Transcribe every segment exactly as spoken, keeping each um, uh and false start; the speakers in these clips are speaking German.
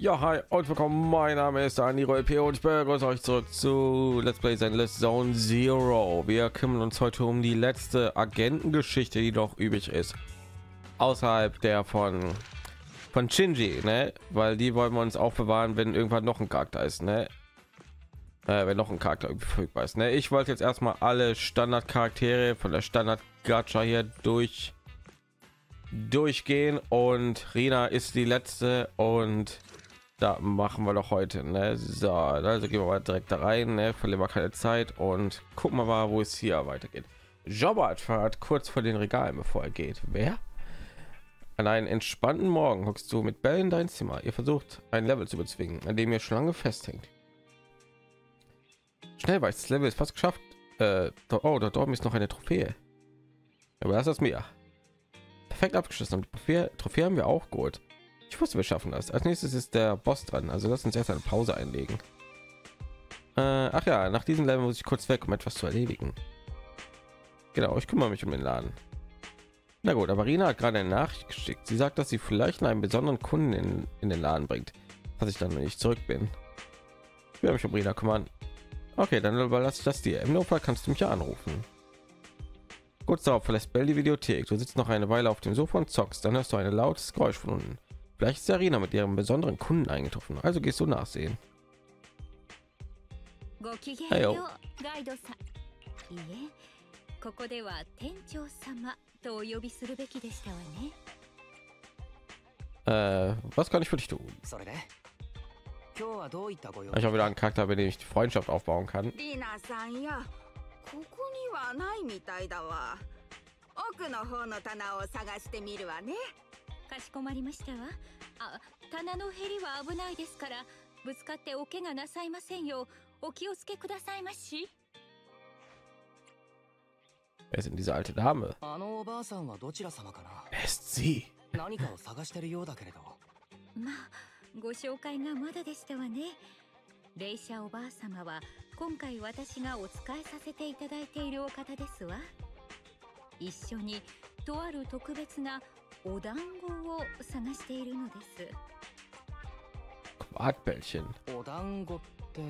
Ja, hi und willkommen, mein Name ist Dani Roy P und ich begrüße euch zurück zu Let's Play Zenless Zone Zero. Wir kümmern uns heute um die letzte Agentengeschichte, die noch übrig ist. Außerhalb der von von Shinji, ne? Weil die wollen wir uns auch bewahren, wenn irgendwann noch ein Charakter ist, ne? Äh, wenn noch ein Charakter verfügbar ist, ne? Ich wollte jetzt erstmal alle Standardcharaktere von der Standard-Gacha hier durch durchgehen und Rina ist die letzte und da machen wir doch heute, ne? So, also gehen wir mal direkt da rein, ne? Verlieren wir keine Zeit und gucken wir mal, wo es hier weitergeht. Jobbert fährt kurz vor den Regalen, bevor er geht. Wer? An einen entspannten Morgen hockst du mit Bell in dein Zimmer. Ihr versucht, ein Level zu bezwingen, an dem ihr schon lange festhängt. Schnell, weil das Level ist fast geschafft. Äh, oh, dort oben ist noch eine Trophäe. Aber das ist mir perfekt abgeschlossen. Trophäe, Trophäe haben wir auch gut. Ich wusste, wir schaffen das. Als nächstes ist der Boss dran. Also lass uns erst eine Pause einlegen. Äh, ach ja, nach diesem Level muss ich kurz weg, um etwas zu erledigen. Genau, ich kümmere mich um den Laden. Na gut, aber Rina hat gerade eine Nachricht geschickt. Sie sagt, dass sie vielleicht einen besonderen Kunden in, in den Laden bringt. Was ich dann, wenn ich zurück bin. Ich werde mich um Rina kümmern. Okay, dann überlasse ich das dir. Im Notfall kannst du mich anrufen. Kurz darauf verlässt Bell die Videothek. Du sitzt noch eine Weile auf dem Sofa und zockst. Dann hörst du ein lautes Geräusch von unten. Vielleicht ist Rina mit ihrem besonderen Kunden eingetroffen. Also gehst du nachsehen. Hey, yo. Äh, was kann ich für dich tun? Ich habe wieder einen Charakter, bei dem ich die Freundschaft aufbauen kann. Wer ist denn diese alte Dame? Wer ist sie?ご紹介がまだでしたわね。レイシャおばあさまは今回私がお使いさせていただいているお方ですわ。一緒にとある特別なお団子を探しているのです。お団子って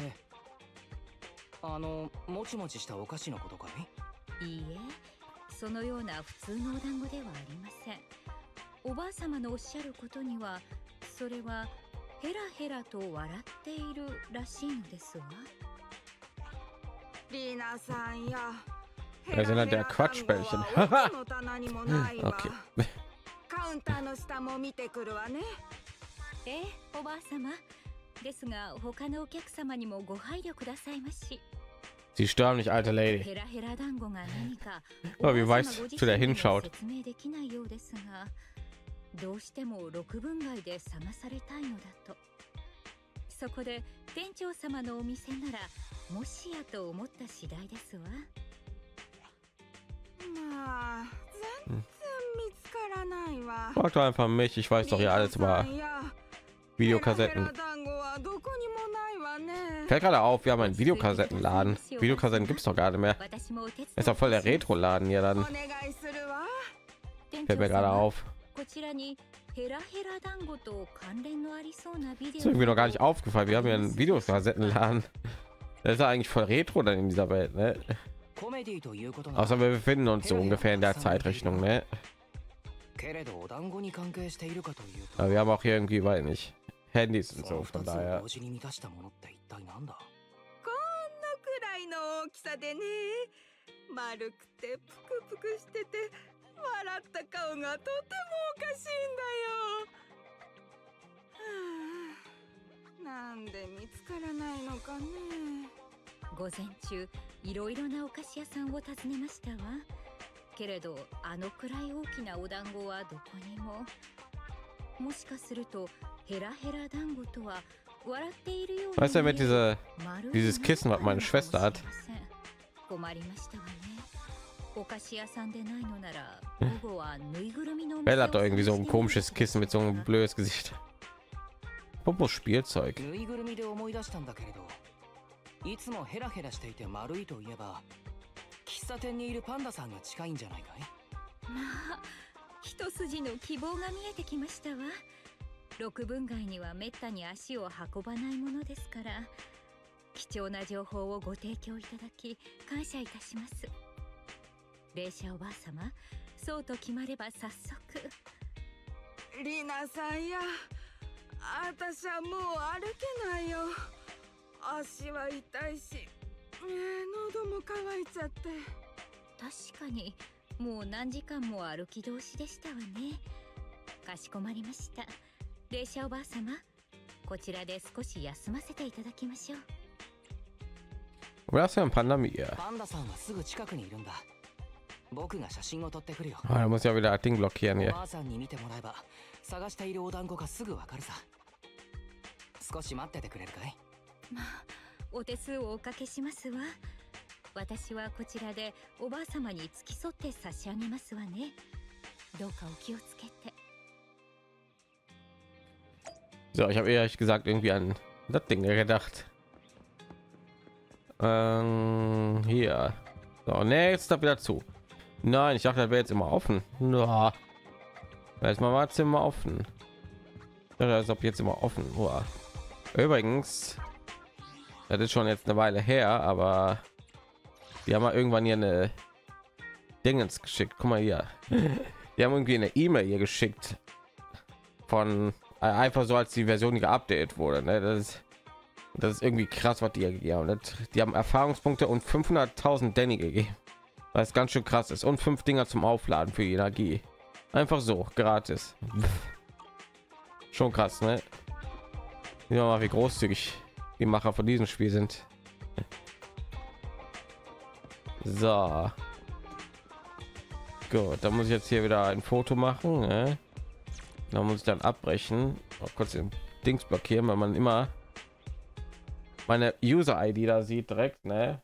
あのもちもちしたお菓子のことかい？いいえ、そのような普通のお団子ではありません。おばあさまのおっしゃることにはそれは ヘラヘラと笑っているらしいんですわ。リナさんや。ヘラヘラの棚にもないわ。カウンターの下も見てくるわね。え、おばあ様。ですが、他のお客様にもご配慮くださいまし。Sie sterben nicht, alte Lady. Aber wie weiß, zu der hinschaut. どうしても六分街で探されたいのだと。そこで店長様のお店ならもしやと思った次第ですわ。まあ、全然見つからないわ。Fragt doch einfach mich, ich weiß doch hier alles über Videokassetten. Fällt gerade auf, wir haben einen Videokassettenladen. Videokassetten gibt es doch gar nicht mehr. Ist doch voll der Retro-Laden hier dann. Fällt mir gerade auf. Das ist mir noch gar nicht aufgefallen. Wir haben ja einen Videokassettenladen. Das ist ja eigentlich voll Retro dann in dieser Welt, ne? Außer wir befinden uns so ungefähr in der Zeitrechnung, ne? Aber wir haben auch hier irgendwie, weil nicht Handys und so, von daher. Weißt du, mit dieser dieses Kissen, was meine Schwester hat? Bella hat doch irgendwie so ein komisches Kissen mit so einem blödes Gesicht. Popos Spielzeug. 六文街にはめったに足を運ばないものですから、貴重な情報をご提供いただき感謝いたします。霊社おばあ様、そうと決まれば早速。リナさんや、あたしはもう歩けないよ。足は痛いし、喉も渇いちゃって。確かにもう何時間も歩き通しでしたわね。かしこまりました。霊社おばあ様、こちらで少し休ませていただきましょう。Gracias, Pandami. Panda-san ist gleich neben mir. Ich nehme Fotos. Ah, da muss ich ja wieder Ding blockieren hier. So, ich habe ehrlich gesagt irgendwie an das Ding gedacht. Ähm, hier. So, nee, jetzt da wieder zu. Nein, ich dachte, das wäre jetzt immer offen. Na, jetzt mal war Zimmer offen. Als ob jetzt immer offen. Uah. Übrigens, das ist schon jetzt eine Weile her, aber wir haben mal irgendwann hier eine Dingens geschickt. Guck mal hier. Wir haben irgendwie eine E-Mail hier geschickt von einfach so, als die Version geupdatet wurde. Ne? Das ist Das ist irgendwie krass, was die hier gegeben haben. Die haben Erfahrungspunkte und fünfhunderttausend Denny gegeben, was ganz schön krass ist. Und fünf Dinger zum Aufladen für die Energie. Einfach so, gratis. Schon krass, ne? Ja, mal wie großzügig die Macher von diesem Spiel sind. So. Gut, da muss ich jetzt hier wieder ein Foto machen. Ne? Da muss ich dann abbrechen. Auch kurz den Dings blockieren, weil man immer meine User-I D da sieht direkt, ne?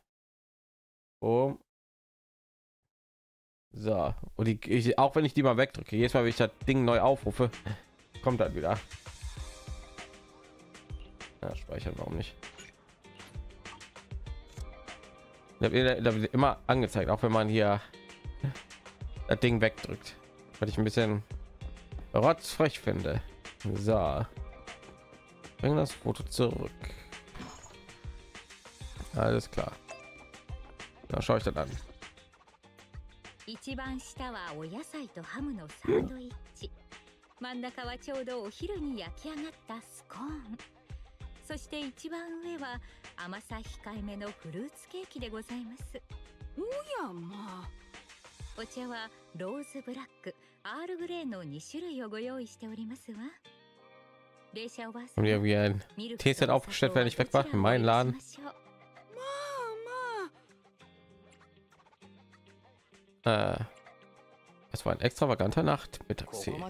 Oh. So, und die, ich, auch wenn ich die mal wegdrücke, jedes Mal, wenn ich das Ding neu aufrufe, kommt dann wieder. Ja, speichern, warum nicht? Da wird immer angezeigt, auch wenn man hier das Ding wegdrückt, weil ich ein bisschen rotzfrech finde. So, bring das Foto zurück. Alles klar. Da schaue ich dann an. Haben wir wie ein T-Set aufgestellt, wenn ich weg war in meinen Laden? Es war ein extravaganter Nacht Mittagstee. Da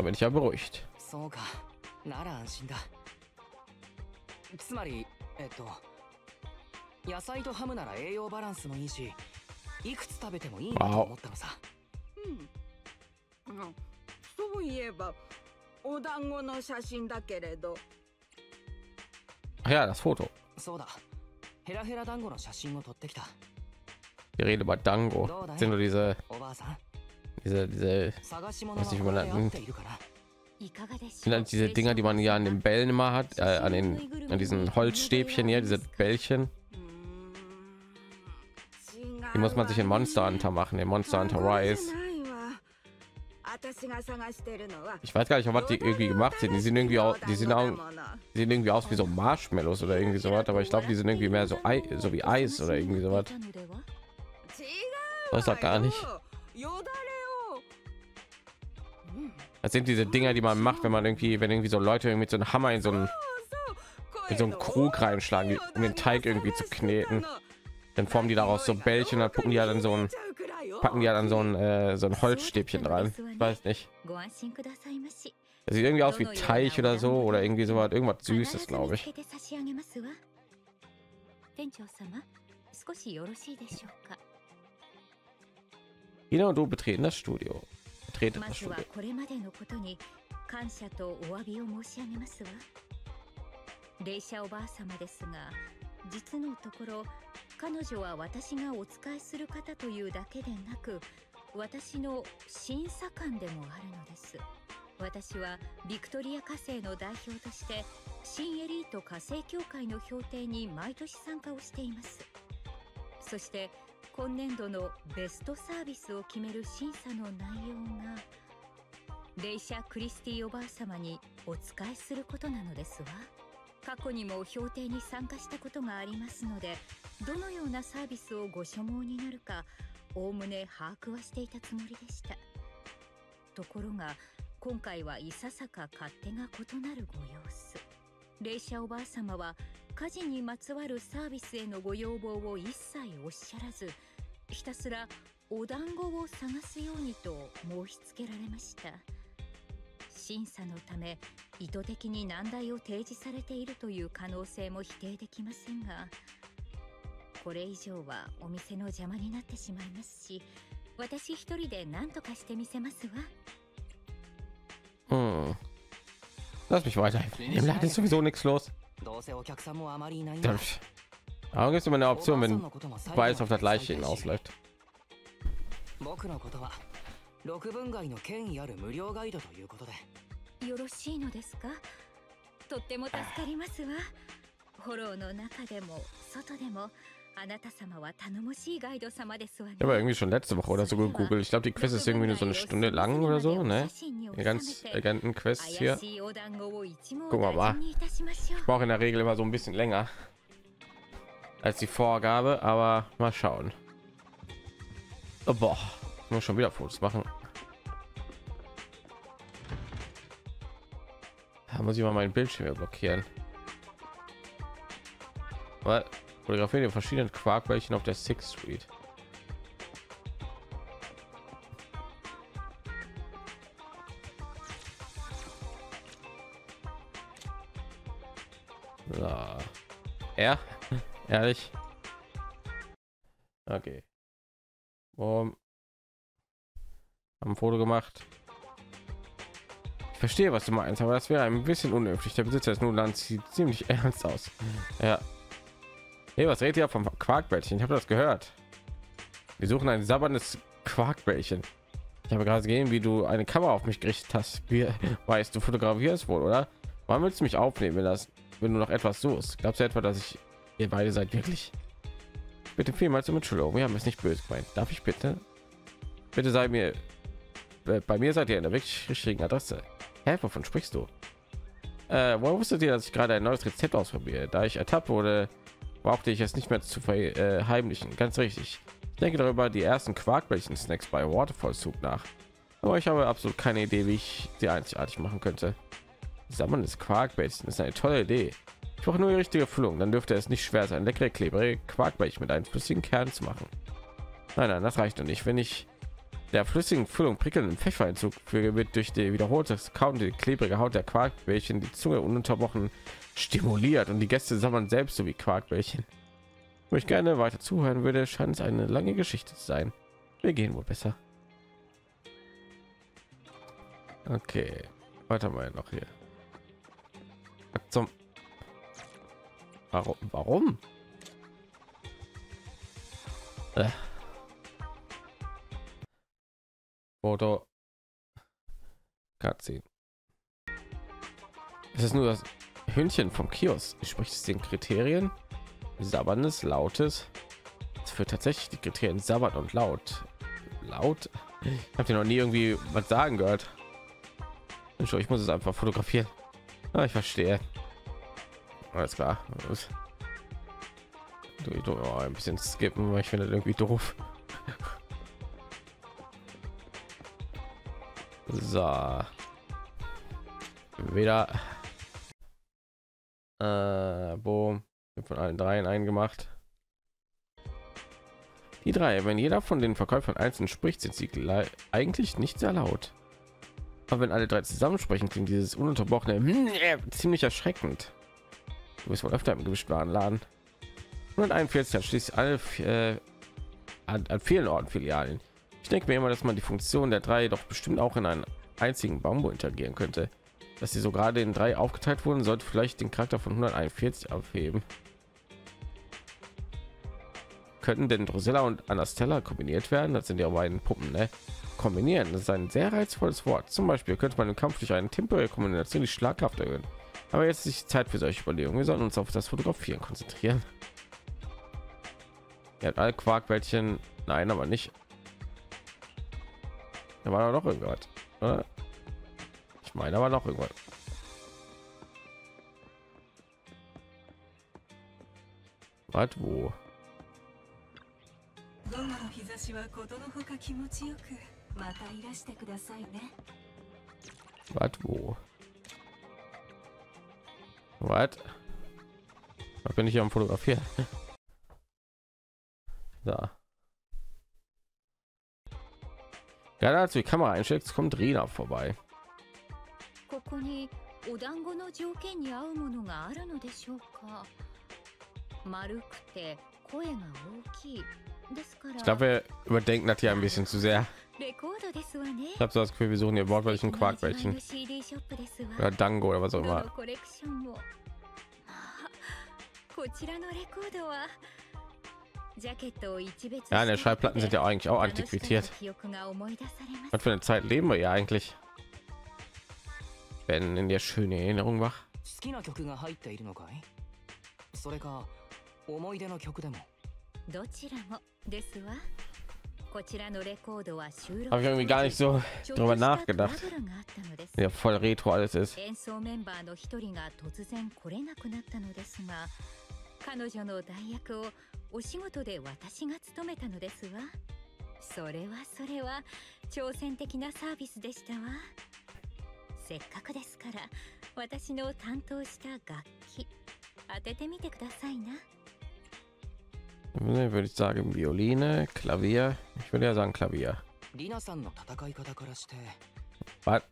bin ich ja beruhigt. Wow. Ach ja, das Foto. Wir reden über Dango. Das sind nur diese, diese, diese, was ich immer nennt, diese Dinger, die man ja an den Bällen immer hat, äh, an den, an diesen Holzstäbchen hier, diese Bällchen. Die muss man sich in Monster Hunter machen, in Monster Hunter Rise. Ich weiß gar nicht, was die irgendwie gemacht sind. Die sind irgendwie auch, die sind auch, die sehen irgendwie aus wie so Marshmallows oder irgendwie so was, aber ich glaube, die sind irgendwie mehr so, Ei, so wie Eis oder irgendwie so was. Weiß doch gar nicht. Das sind diese Dinger, die man macht, wenn man irgendwie, wenn irgendwie so Leute mit so einem Hammer in so einen, in so einen Krug reinschlagen, um den Teig irgendwie zu kneten. Dann formen die daraus so Bällchen, dann packen die ja dann so ein, packen die ja dann so ein, äh, so ein Holzstäbchen rein. Ich weiß nicht. Es sieht irgendwie aus wie Teich oder so oder irgendwie so was, irgendwas Süßes, glaube ich. Hina und du betreten das Studio. Betretet das Studio. Hm. Lass mich weiter. Im Laden ist sowieso nichts los. Aber gibt es immer eine Option, wenn beides auf das gleiche hinausläuft. Ich habe irgendwie schon letzte Woche oder so gegoogelt. Ich glaube, die Quest ist irgendwie nur so eine Stunde lang oder so, ne? Die ganz agenten Quest hier. Guck mal, mal. Ich brauche in der Regel immer so ein bisschen länger als die Vorgabe, aber mal schauen. Oh, boah, ich muss schon wieder Fotos machen. Da muss ich mal meinen Bildschirm blockieren. Weil fotografieren die verschiedenen Quarkbällchen auf der Sixth Street. Ja, ja? Ehrlich? Okay. Boom. Haben ein Foto gemacht. Ich verstehe, was du meinst, aber das wäre ein bisschen unhöflich. Der Besitzer des Nudlands sieht ziemlich ernst aus. Ja. Hey, was redet ihr vom Quarkbällchen? Ich habe das gehört. Wir suchen ein sabberndes Quarkbällchen. Ich habe gerade gesehen, wie du eine Kamera auf mich gerichtet hast. Wie, weißt du, fotografierst wohl, oder? Wann willst du mich aufnehmen lassen, wenn du noch etwas suchst? Glaubst du etwa, dass ich ihr beide seid wirklich? Bitte vielmals um Entschuldigung. Wir haben es nicht böse gemeint. Darf ich bitte? Bitte sei mir. Bei mir seid ihr in der wirklich richtigen Adresse. Hä, wovon sprichst du? Äh, woher wusstet ihr, dass ich gerade ein neues Rezept ausprobiere? Da ich ertappt wurde, brauchte ich es nicht mehr zu verheimlichen. Ganz richtig. Ich denke darüber die ersten Quarkbällchen Snacks bei Waterfall Soup nach. Aber ich habe absolut keine Idee, wie ich sie einzigartig machen könnte. Sammeln des Quarkbällchen ist eine tolle Idee. Ich brauche nur die richtige Füllung, dann dürfte es nicht schwer sein, leckere klebrige Quarkbällchen mit einem flüssigen Kern zu machen. Nein, nein, das reicht noch nicht. Wenn ich der flüssigen Füllung prickelnden Pfeffer hinzufüge, wird durch die wiederholte Kauen die klebrige Haut der Quarkbällchen die Zunge ununterbrochen stimuliert und die Gäste sammeln selbst sowie Quarkbällchen. Wo ich gerne weiter zuhören würde, scheint es eine lange Geschichte zu sein. Wir gehen wohl besser. Okay, weiter mal noch hier. Zum warum? Warum? Äh. Foto. Cutscene. Es ist nur das Hündchen vom Kiosk. Spricht es den Kriterien? Sabberndes, lautes. Es führt tatsächlich die Kriterien sabbern und laut. Laut? Habt ihr noch nie irgendwie was sagen gehört? Entschuldigung, ich muss es einfach fotografieren. Ah, ich verstehe. Alles klar. Du, oh, ein bisschen skippen, weil ich finde das irgendwie doof. So. Wieder. Äh, boom. Von allen dreien eingemacht. Die drei, wenn jeder von den Verkäufern einzeln spricht, sind sie eigentlich nicht sehr laut. Aber wenn alle drei zusammensprechen, klingt dieses ununterbrochene hm, äh, ziemlich erschreckend. Du bist wohl öfter im Gemischtwarenladen. hunderteinundvierzig hat schließlich alle äh, an, an vielen Orten Filialen. Ich denke mir immer, dass man die Funktion der drei doch bestimmt auch in einen einzigen Bambo interagieren könnte. Dass sie so gerade in drei aufgeteilt wurden, sollte vielleicht den Charakter von hunderteinundvierzig aufheben. Könnten denn Drusilla und Anastella kombiniert werden? Das sind ja beiden Puppen, ne? Kombinieren, das ist ein sehr reizvolles Wort. Zum Beispiel könnte man im Kampf durch eine temporäre Kombination die Schlagkraft erhöhen. Aber jetzt ist nicht Zeit für solche Überlegungen. Wir sollten uns auf das Fotografieren konzentrieren. Ihr habt alle Quarkbällchen. Nein, aber nicht. Da war doch irgendwas, oder? Ich meine, aber noch irgendwas. Was, wo? Was, wo? Was? Da bin ich ja am Fotografieren. Da. Gerade als die Kamera einschlägt, kommt Rina vorbei. Ich glaube, wir überdenken das hier ein bisschen zu sehr. Ich habe so das Gefühl, wir suchen hier wortwörtlichen Quarkbällchen. Oder Dango oder was auch immer. Ja, eine Schallplatten sind ja eigentlich auch antiquiert. Was für eine Zeit leben wir ja eigentlich? Wenn in der schöne Erinnerung wach. Habe ich irgendwie gar nicht so darüber nachgedacht. Ja, voll retro alles ist. Würde ich sagen Violine, Klavier. Ich würde ja sagen Klavier. Was?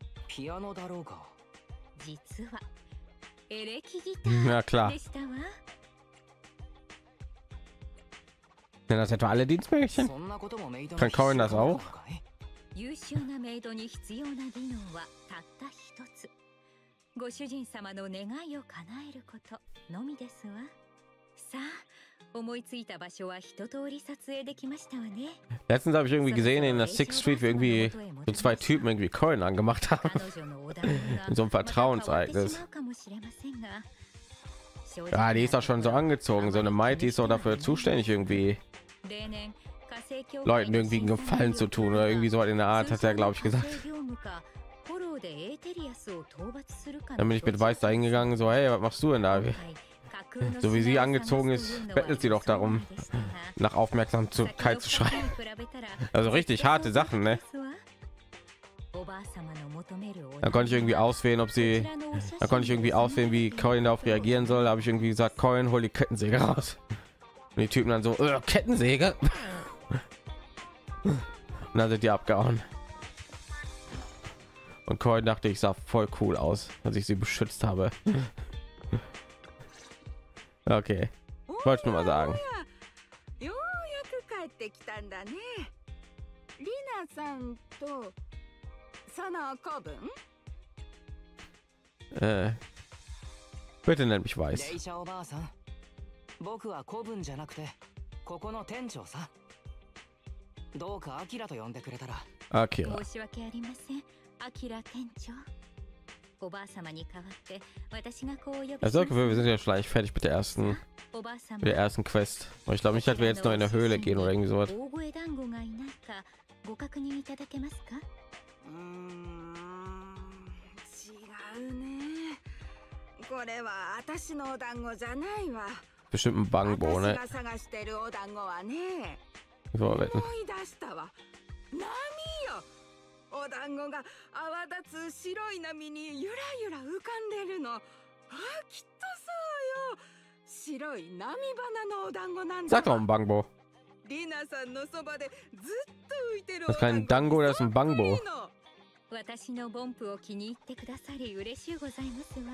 Na klar. Denn das etwa alle Dienstmädchen? Kann Corin das auch? Letztens habe ich irgendwie gesehen in der Sixth Street, wie irgendwie so zwei Typen irgendwie Corin angemacht haben. In so einem Vertrauensereignis. Ja, die ist auch schon so angezogen. So eine Maid, die ist auch dafür zuständig, irgendwie Leuten irgendwie einen Gefallen zu tun oder irgendwie so in der Art, hat er glaube ich gesagt. Damit ich mit Weiß dahin gegangen, so hey, was machst du denn da? So wie sie angezogen ist, bettelt sie doch darum, nach Aufmerksamkeit zu schreien. Also richtig harte Sachen, ne? Da konnte ich irgendwie auswählen, ob sie, da konnte ich irgendwie auswählen, wie Corin darauf reagieren soll. Da habe ich irgendwie gesagt, Corin, hol die Kettensäge raus. Und die Typen dann so, äh, Kettensäge. Und dann sind die abgehauen. Und Corin dachte, ich sah voll cool aus, als ich sie beschützt habe. Okay, wollte ich nur mal sagen. Äh, bitte nenn mich Weiß. Akira. Also, wir sind ja gleich fertig mit der ersten, mit der ersten Quest. Aber ich glaube nicht, dass wir jetzt noch in der Höhle gehen oder irgendwie sowas. Bestimmt ein Bangbo, ne? Sag doch ein Bangbo. Das ist kein Dango, das ist ein Bangbo. 私のボンプを気に入ってくださり嬉しゅうございますわ。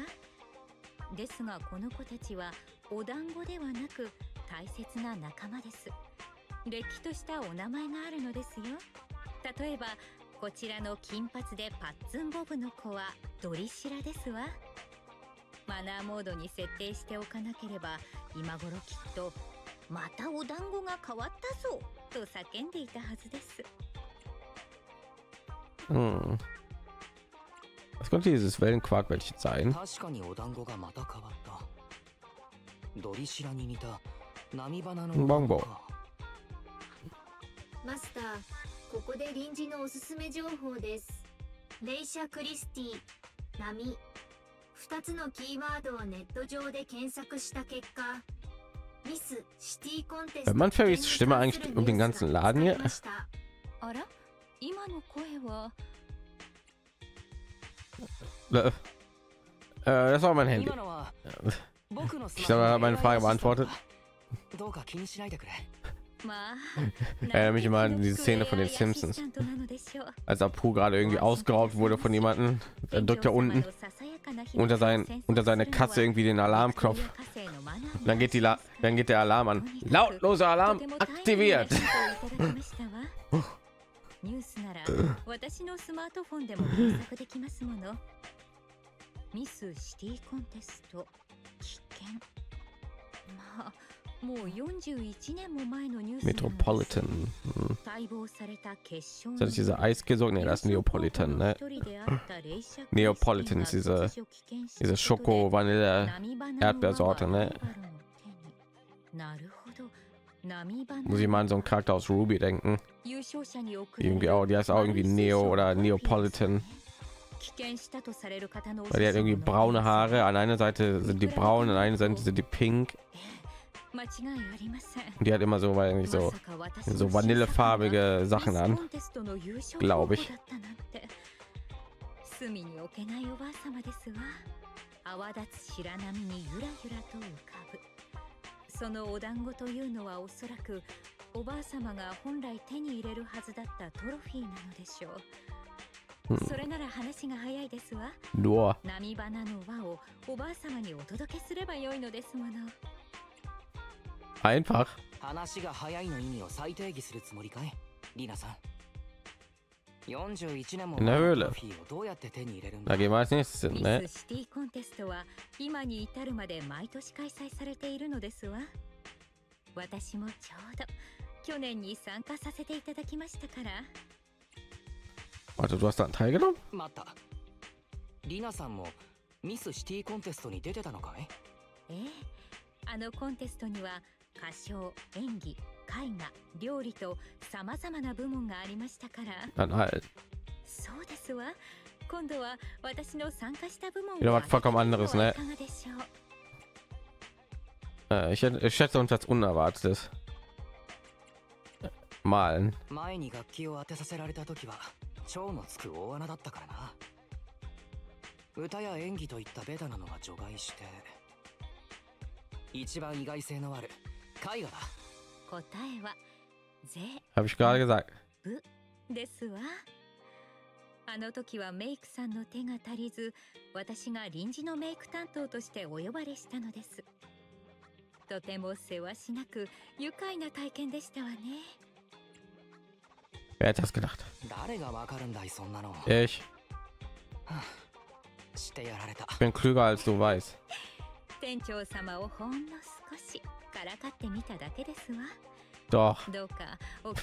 ですがこの子たちはお団子ではなく大切な仲間です。れっきとしたお名前があるのですよ。例えばこちらの金髪でパッツンボブの子はドリシラですわ。マナーモードに設定しておかなければ今頃きっと「またお団子が変わったぞ!」と叫んでいたはずです。Hm. Was könnte dieses Wellenquark-Wäldchen sein? Bonbon. Master, hört man Ferrys Stimme eigentlich um den ganzen Laden hier? 今の声は Das war mein Handy. Ich habe meine Frage beantwortet. Erinnere mich immer an diese Szene von den Simpsons, als Apu gerade irgendwie ausgeraubt wurde von jemanden. Er drückt da unten unter sein unter seine Katze irgendwie den Alarmknopf. Dann geht die La dann geht der Alarm an. Lautloser Alarm aktiviert. ニュースなら私のスマートフォンでも検索できますもの。ミスシティコンテスト危険。まあもうforty-one年も前のニュース。メトロポリタン。待望された決勝。それはアイスケーキね、das Neapolitan, ne? Neapolitan ist diese diese Schoko Vanille Erdbeersorte, ne? Muss ich mal an so einen Charakter aus Ruby denken. Irgendwie auch, die heißt auch irgendwie Neo oder Neapolitan. Weil die hat irgendwie braune Haare. An einer Seite sind die braun, an einer Seite sind die pink. Und die hat immer so, weil eigentlich so, so vanillefarbige Sachen an, glaube ich. Einfach. In der Höhle. Da gehen wir als nächstes hin, ne? Warte, du hast daran teilgenommen? Dann halt. Wieder was vollkommen anderes, ne? Äh, ich, ich schätze uns als Unerwartetes. Malen. Habe ich gerade gesagt. Wer hätte das gedacht? Ich. Ich bin klüger als du weißt. Doch. Schon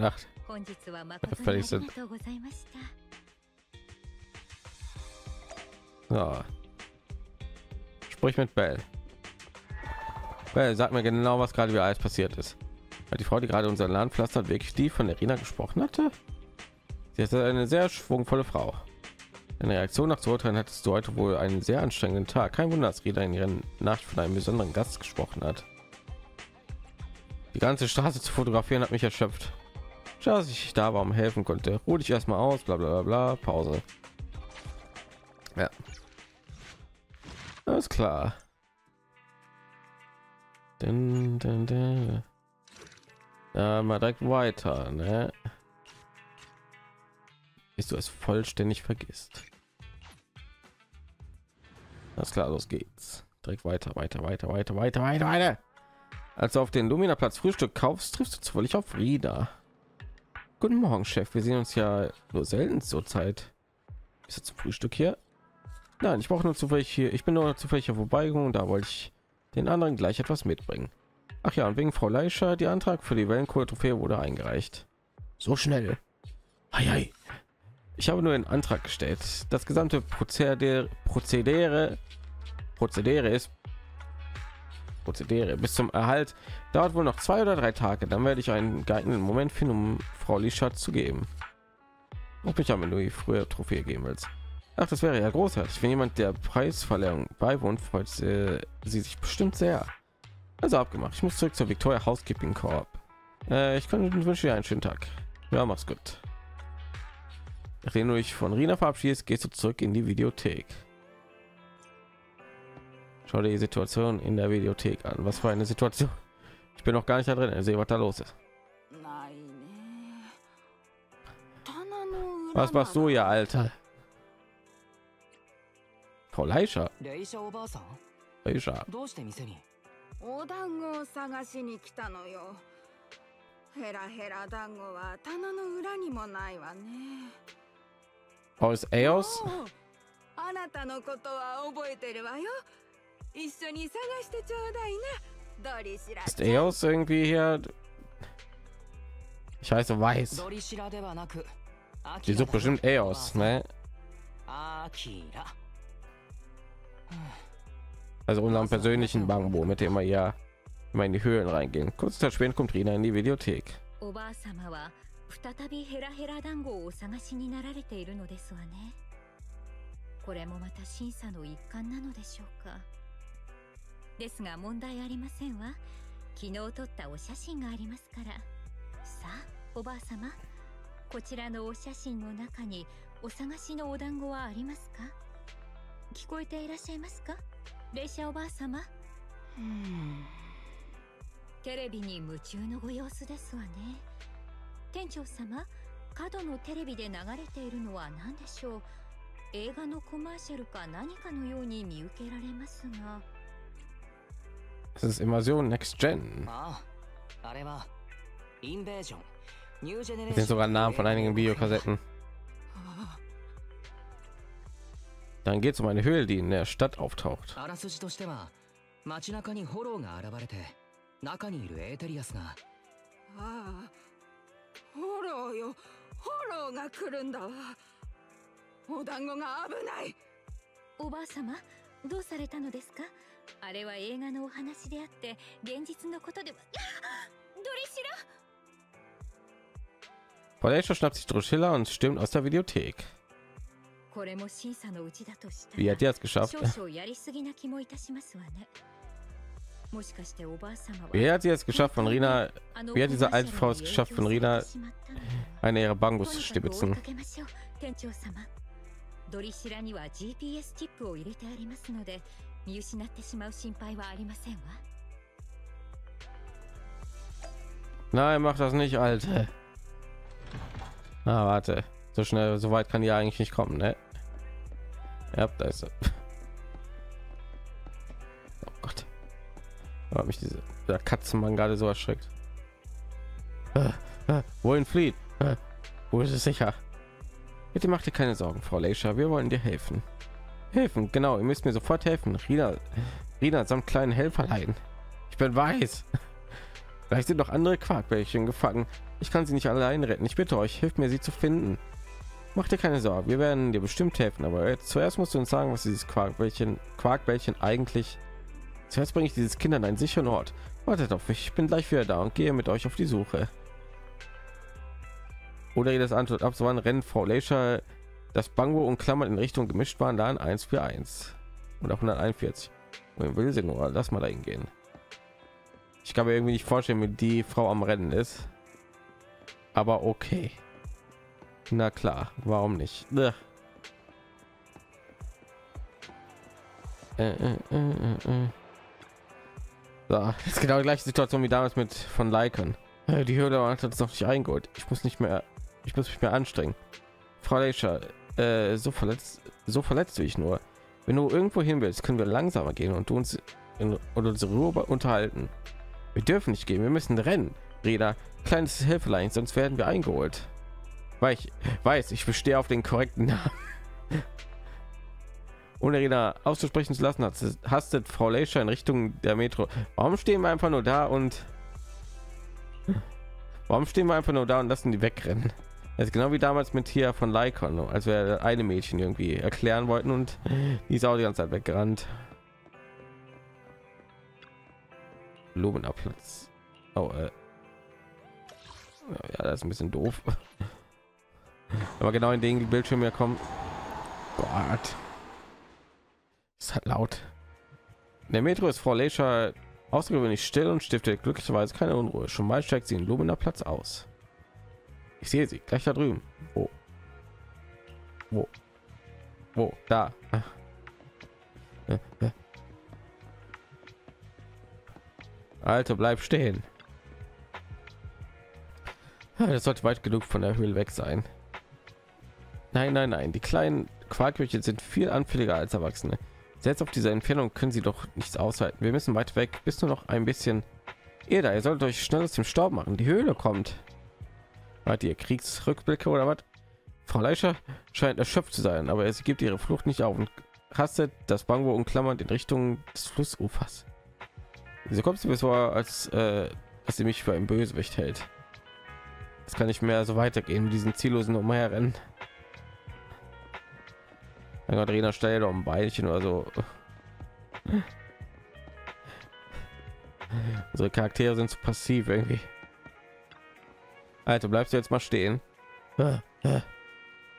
gedacht. So. Sprich mit Bell. Bell, sag mir genau, was gerade wieder alles passiert ist. Hat die Frau, die gerade unseren Laden pflastert, wirklich die von der Rina gesprochen hatte? Sie ist eine sehr schwungvolle Frau. In Reaktion nach zu urteilen, hattest du heute wohl einen sehr anstrengenden Tag. Kein Wunder, dass Rina in ihrer Nacht von einem besonderen Gast gesprochen hat. Die ganze Straße zu fotografieren hat mich erschöpft. Schau, dass ich da warum helfen konnte. Ruhe dich erstmal aus, bla bla bla, Pause. Ja. Alles klar. Dann, dann, dann. Ja, mal direkt weiter, ne? Bis du es vollständig vergisst. Alles klar, los geht's. Direkt weiter, weiter, weiter, weiter, weiter, weiter, weiter. Als du auf den Domina-Platz Frühstück kaufst, triffst du zufällig auf Rina. Guten Morgen, Chef. Wir sehen uns ja nur selten zur Zeit. Bist du zum Frühstück hier? Nein, ich brauche nur zufällig hier. Ich bin nur zufällig hier vorbeigegangen und da wollte ich den anderen gleich etwas mitbringen. Ach ja, und wegen Frau Leischer, der Antrag für die Wellenkohl-Trophäe wurde eingereicht. So schnell. Hei, hei. Ich habe nur den Antrag gestellt. Das gesamte Prozedere, Prozedere, Prozedere ist Prozedere bis zum Erhalt dauert wohl noch zwei oder drei Tage. Dann werde ich einen geeigneten Moment finden, um Frau Leischer zu geben. Ob ich aber nur die frühe Trophäe geben willst. Ach, das wäre ja großartig. Wenn jemand der Preisverleihung beiwohnt, freut sie, sie sich bestimmt sehr. Also abgemacht. Ich muss zurück zur Victoria Housekeeping Corp. Äh, ich könnte wünsche dir einen schönen Tag. Ja, mach's gut. Nachdem du dich von Rina verabschiedest, gehst du zurück in die Videothek. Schau dir die Situation in der Videothek an. Was für eine Situation. Ich bin noch gar nicht da drin. Ich sehe, was da los ist. Was machst du, ihr Alter? Frau Leischer. Leischer. Aus Eos? Ist Eos irgendwie hier? Ich heiße Weiß. Die sucht bestimmt Eos, ne? Also unseren persönlichen Bangbo, mit dem wir ja immer in die Höhlen reingehen. Kurz Zeit später kommt Rina in die Videothek. Es ist Invasion Next Gen. Das sind sogar Namen von einigen Videokassetten. Dann geht es um eine Höhle, die in der Stadt auftaucht. Frau Leischer schnappt sich Drusilla und stürmt aus der Videothek. Wie hat die es geschafft? Wie hat sie es geschafft von Rina? Wie hat diese alte Frau es geschafft von Rina, eine ihrer Bangos zu stibitzen? Nein, mach das nicht, Alte. Ah, warte, so schnell, so weit kann die eigentlich nicht kommen, ne? Ja, da ist er. Oh Gott, da hat mich diese der Katzenmann gerade so erschreckt. Ah, ah, wohin flieht? Ah, wo ist es sicher? Bitte mach dir keine Sorgen, Frau Leischer, wir wollen dir helfen. Helfen, genau, ihr müsst mir sofort helfen. Rina, Rina samt kleinen Helferlein. Ich bin Weiß. Vielleicht sind noch andere Quarkbällchen gefangen. Ich kann sie nicht allein retten. Ich bitte euch, hilft mir, sie zu finden. Mach dir keine Sorgen, wir werden dir bestimmt helfen, aber jetzt zuerst musst du uns sagen, was dieses Quarkbällchen Quarkbällchen eigentlich... Zuerst bringe ich dieses Kind an einen sicheren Ort. Wartet auf mich, ich bin gleich wieder da und gehe mit euch auf die Suche. Oder ihr das Antwort ab, so wann rennen Frau Leischer das Bango und Klammern in Richtung gemischt waren, dann eins vier eins oder hunderteinundvierzig. Und will sie nur, lass mal dahin gehen. Ich kann mir irgendwie nicht vorstellen, wie die Frau am Rennen ist. Aber okay. Na klar, warum nicht? Äh, äh, äh, äh, äh. So, ist genau die gleiche Situation wie damals mit von Lycan. Äh, die Hürde hat uns noch nicht eingeholt. Ich muss nicht mehr, ich muss mich mehr anstrengen. Frau Leischer, äh, so verletzt, so verletzt wie ich nur. Wenn du irgendwo hin willst, können wir langsamer gehen und uns in unsere Ruhe unterhalten. Wir dürfen nicht gehen, wir müssen rennen. Reda, kleines Hilfelein, sonst werden wir eingeholt. Weil ich weiß, ich bestehe auf den korrekten Namen. Ohne Reda auszusprechen zu lassen, hastet Frau Leischer in Richtung der Metro. Warum stehen wir einfach nur da und warum stehen wir einfach nur da und lassen die wegrennen? Das ist genau wie damals mit hier von Lycan, als wir eine Mädchen irgendwie erklären wollten und die ist auch die ganze Zeit weggerannt. Blumenabplatz. Oh, äh. ja, das ist ein bisschen doof. Aber genau in den Bildschirm hier kommen. Gott. Ist halt laut. In der Metro ist Frau Leischer außergewöhnlich still und stiftet glücklicherweise keine Unruhe. Schon mal steigt sie in Lumener Platz aus. Ich sehe sie gleich da drüben. Wo? Wo? Wo? Da. Äh, äh. Alter, bleib stehen. Das sollte weit genug von der Höhle weg sein. Nein, nein, nein. Die kleinen Quarkbällchen sind viel anfälliger als Erwachsene. Selbst auf dieser Entfernung können sie doch nichts aushalten. Wir müssen weit weg. Bist du noch ein bisschen? Ihr da, ihr solltet euch schnell aus dem Staub machen. Die Höhle kommt. Wart ihr Kriegsrückblicke oder was? Frau Leischer scheint erschöpft zu sein, aber sie gibt ihre Flucht nicht auf und hastet das Bango und klammert in Richtung des Flussufers. So kommt sie mir so, als äh, dass sie mich für einen Bösewicht hält. Das kann nicht mehr so weitergehen mit diesen ziellosen Umherrennen. Trainer stellt doch ein Beilchen oder so. Unsere Charaktere sind zu passiv irgendwie. Also bleibst du jetzt mal stehen.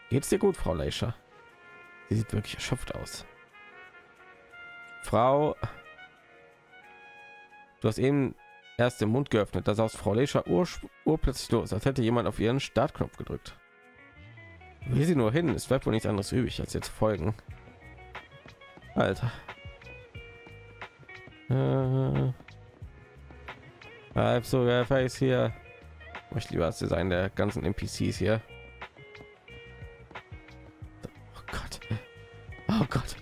Geht's dir gut, Frau Leischer? Sie sieht wirklich erschöpft aus. Frau, du hast eben erst den Mund geöffnet, das aus Frau Leischer ur, urplötzlich los, als hätte jemand auf ihren Startknopf gedrückt. Will sie nur hin, es bleibt wohl nichts anderes übrig, als jetzt folgen. Alter. Äh. Halb so Face hier. Ich lieber als Design der ganzen N P Cs hier. Oh Gott. Oh Gott.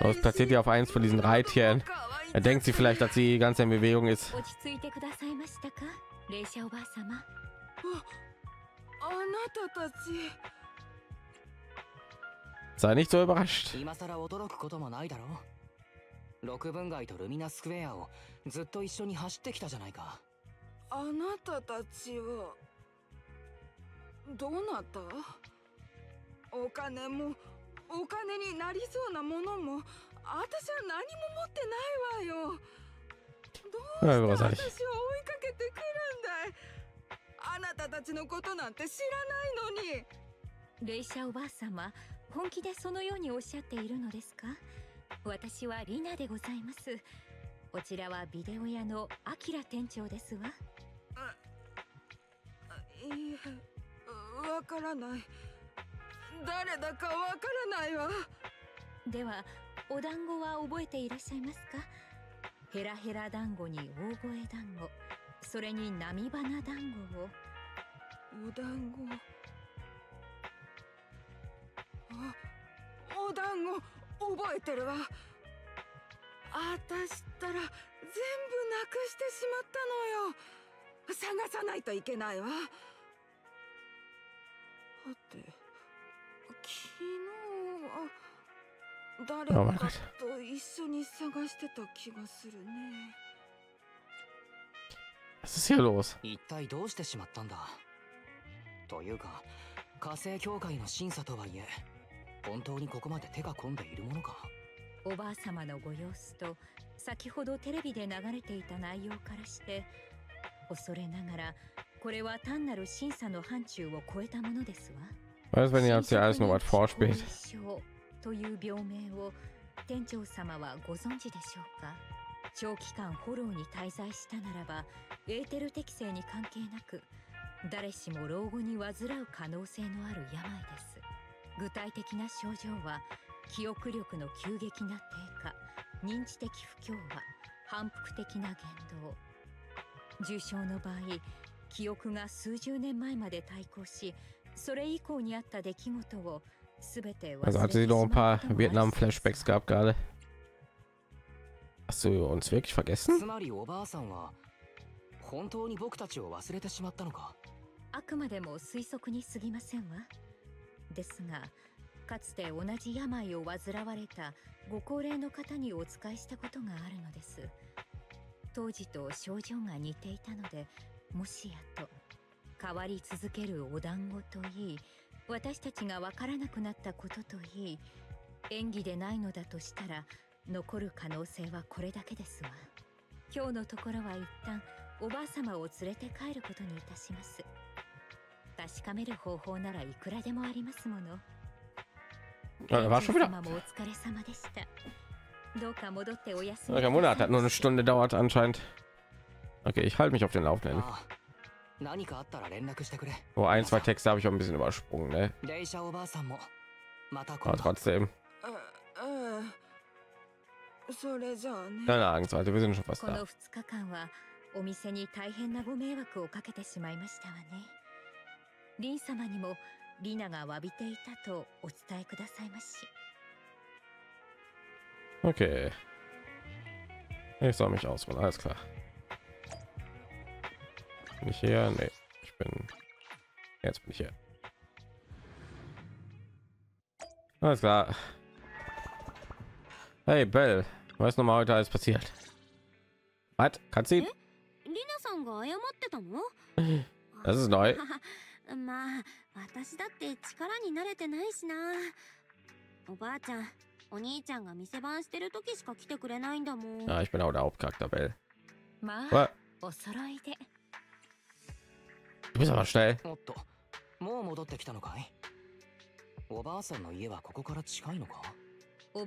Was passiert hier auf eins von diesen Reittieren? Er denkt sie vielleicht, dass sie ganz in Bewegung ist. Sei nicht so überrascht. Ja, 誰だかわからないわ。では、お団子は覚えていらっしゃいますか？ヘラヘラ団子に大声団子、それに波花団子を。お団子。あ、お団子覚えてるわ。私ったら全部なくしてしまったのよ。探さないといけないわ。はて。 昨日は Oh mein Gott. Was ist hier los? Was, wenn ihr habt ja alles nur was vorspielt? Also hatte sie doch ein paar Vietnam-Flashbacks gehabt gerade. Hast du uns wirklich vergessen? Da war schon wieder. Der Monat hat nur eine Stunde dauert anscheinend. Okay, ich halte mich auf den Laufenden. Oh, ein, zwei Texte habe ich auch ein bisschen übersprungen, ne? Aber trotzdem. Keine Angst, Alter, wir sind schon fast da. Okay. Ich soll mich ausruhen, alles klar. Nicht hier, nee, ich bin jetzt bin ich hier. Alles klar. Hey Bell, was ist noch mal heute alles passiert? Was? Katzi? Das ist neu. Ja, ich bin auch der Hauptcharakter, Bell. Was? Du bist aber schnell. Weil es im Ruhemodus war?マ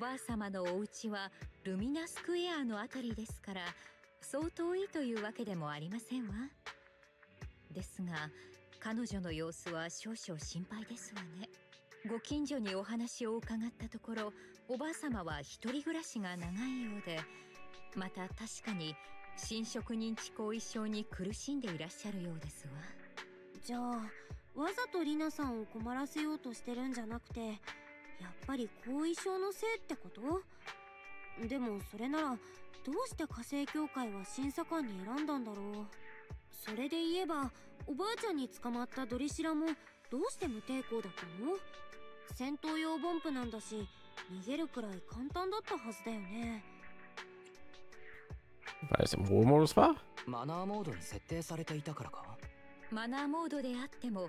ナーモードであっても、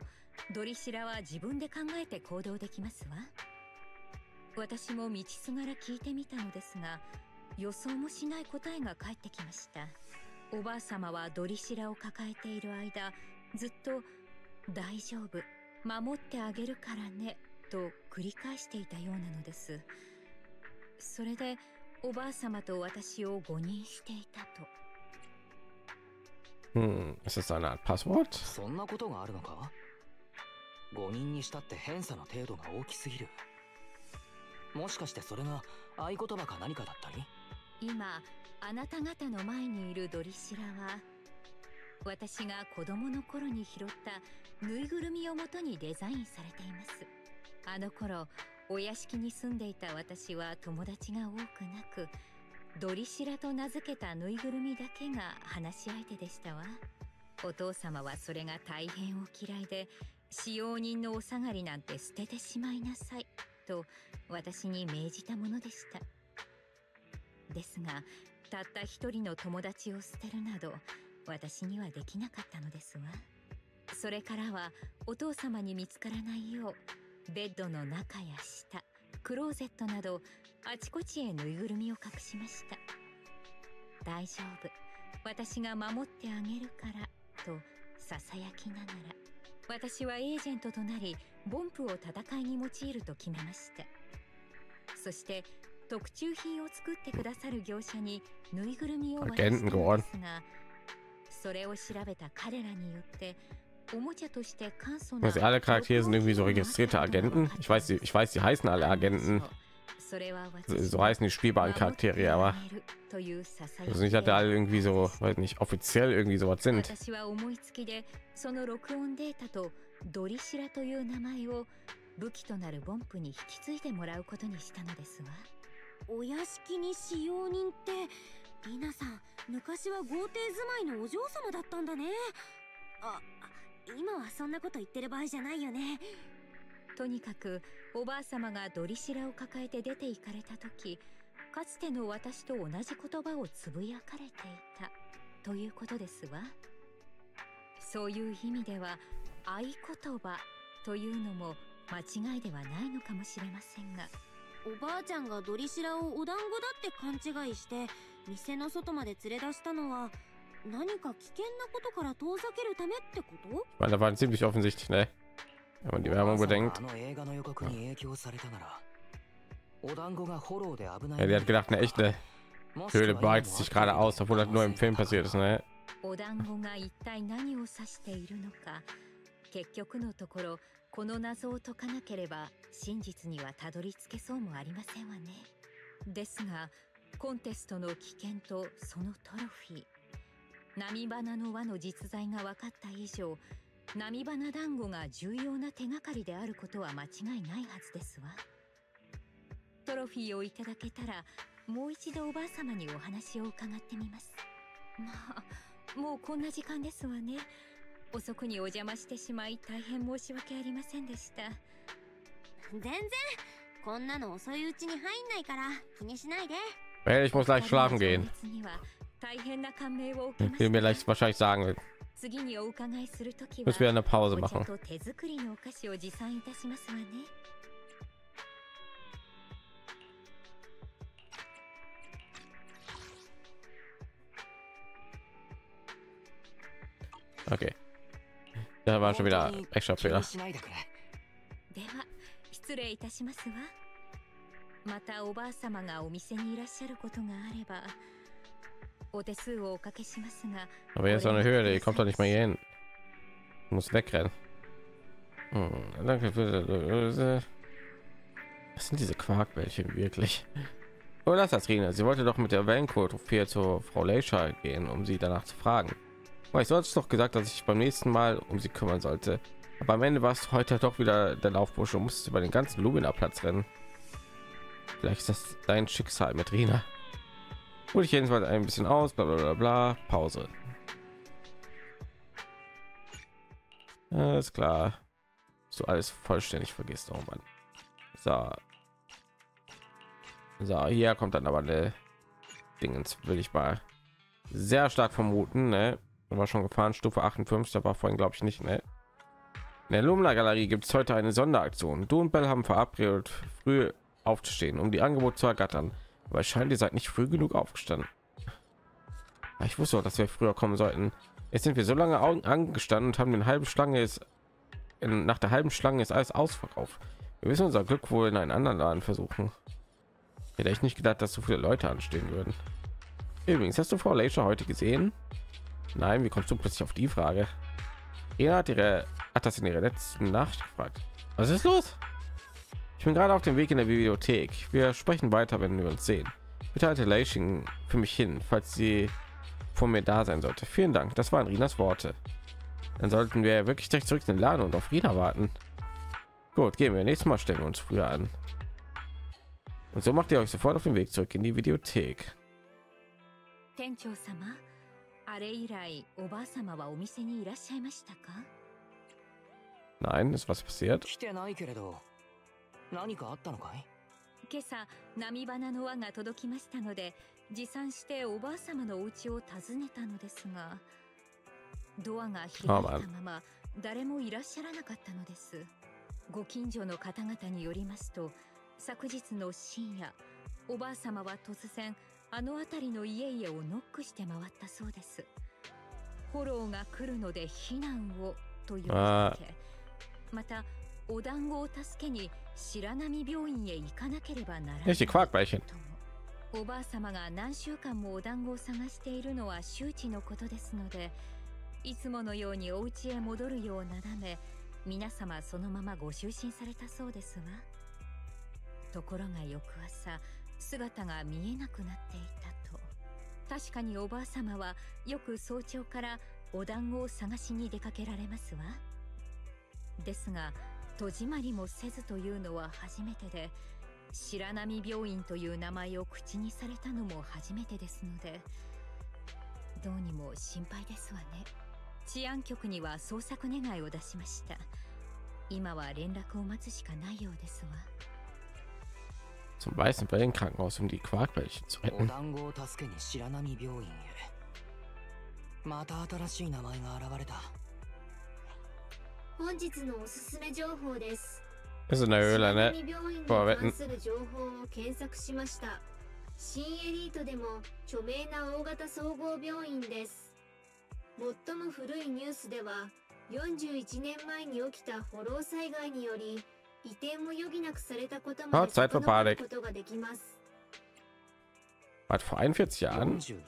ドリシラは自分で考えて行動できますわ。私も道すがら聞いてみたのですが、予想もしない答えが返ってきました。おばあ様はドリシラを抱えている間、ずっと大丈夫、守ってあげるからねと繰り返していたようなのです。それでおばあ様と私を誤認していたと。Hm, ist das eine Art Passwort? と私に命じたものでした。ですがたった一人の友達を捨てるなど私にはできなかったのですわ。それからはお父様に見つからないようベッドの中や下、クローゼットなどあちこちへぬいぐるみを隠しました。大丈夫、私が守ってあげるからとささやきながら私はエージェントとなりボンプを戦いに用いると決めました。そして特注品を作ってくださる業者にぬいぐるみを渡していますが、それを調べた彼らによっておもちゃとして簡素な alle Charaktere sind irgendwie so registrierte Agenten. Ich weiß, ich weiß, sie heißen alle Agenten. So heißen die spielbaren Charaktere, aber also ich hatte alle irgendwie so, weiß nicht, offiziell irgendwie sowas sind.とにかくおばあ様がドリシラを抱えて出て行かれた時、かつての私と同じ言葉をつぶやかれていたということですわ。そういう意味では合言葉というのも間違いではないのかもしれませんが、おばあちゃんがドリシラをお団子だって勘違いして店の外まで連れ出したのは何か危険なことから遠ざけるためってこと？ Weil da war ziemlich offensichtlich, ne? Wenn man die Werbung bedenkt. Ja, die hat gedacht, eine echte Höhle breitet sich gerade aus, obwohl das nur im Film passiert ist, ne? 波花の輪の実在が分かった以上、波花団子が重要な手がかりであることは間違いないはずですわ。トロフィーをいただけたら、もう一度おばあ様にお話を伺ってみます。まあ、もうこんな時間ですわね。遅くにお邪魔してしまい、大変申し訳ありませんでした。全然、こんなの遅いうちに入んないから気にしないで。え、ich muss gleich schlafen gehen.Will mir leicht wahrscheinlich sagen, müssen wir eine Pause machen. Okay, da war schon wieder extra Fehler.Aber hier ist so eine Höhle, die kommt doch nicht mehr hier hin. Muss wegrennen. Hm, danke für das. Sind diese Quarkbällchen wirklich? Oh, das ist Rina. Sie wollte doch mit der Wellenkotrophäe zur Frau Leisha gehen, um sie danach zu fragen. Aber ich sollte doch gesagt, dass ich beim nächsten Mal um sie kümmern sollte. Aber am Ende war es heute doch wieder der Laufbursche und musste über den ganzen Lumina-Platz rennen. Vielleicht ist das dein Schicksal mit Rina. Hol ich jedenfalls ein bisschen aus, bla bla bla bla, Pause. Alles klar. So alles vollständig vergisst, oh Mann. So. So, hier kommt dann aber eine Dingens, will ich mal sehr stark vermuten, ne? War schon gefahren, Stufe achtundfünfzig, aber vorhin glaube ich nicht, ne? In der Lumina-Galerie gibt es heute eine Sonderaktion. Du und Bell haben verabredet, früh aufzustehen, um die Angebote zu ergattern. Aber scheint, ihr seid nicht früh genug aufgestanden. Ich wusste auch, dass wir früher kommen sollten. Jetzt sind wir so lange angestanden und haben den halben Schlange ist in, nach der halben Schlange ist alles ausverkauft. Wir müssen unser Glück wohl in einen anderen Laden versuchen. Hätte ich nicht gedacht, dass so viele Leute anstehen würden. Übrigens, hast du Frau Leisha heute gesehen? Nein, wie kommst du plötzlich auf die Frage? Er hat ihre hat das in ihrer letzten Nacht gefragt. Was ist los? Ich bin gerade auf dem Weg in der Bibliothek. Wir sprechen weiter, wenn wir uns sehen. Bitte halte Leishing für mich hin, falls sie vor mir da sein sollte. Vielen Dank, das waren Rinas Worte. Dann sollten wir wirklich direkt zurück in den Laden und auf Rina warten. Gut, gehen wir nächstes Mal, stellen wir uns früher an. Und so macht ihr euch sofort auf den Weg zurück in die Bibliothek. Nein, ist was passiert? 何かあったのかい？今朝波花の輪が届きましたので、持参しておばあ様のお家を訪ねたのですが、ドアが開いたまま誰もいらっしゃらなかったのです。ご近所の方々によりますと、昨日の深夜、おばあ様は突然あの辺りの家々をノックして回ったそうです。フォローが来るので避難をと呼びかけ、またお団子を助けに白波病院へ行かなければならない。おばあ様が何週間もお団子を探しているのは周知のことですので、いつものようにお家へ戻るようなだめ、皆様そのままご就寝されたそうですが、ところが翌朝姿が見えなくなっていたと。確かにおばあ様はよく早朝からお団子を探しに出かけられますわ。ですが戸締まりもせずというのは初めてで、白波病院という名前を口にされたのも初めてですので、どうにも心配ですわね。治安局には捜索願いを出しました。今は連絡を待つしかないようですわ。Zum Weißen Wellenkrankenhaus, um die Quarkbällchen zu retten. Ist in der Höhle, ne? Boah, wetten. Oh, Zeit für Panik. Was, vor einundvierzig Jahren? Hm.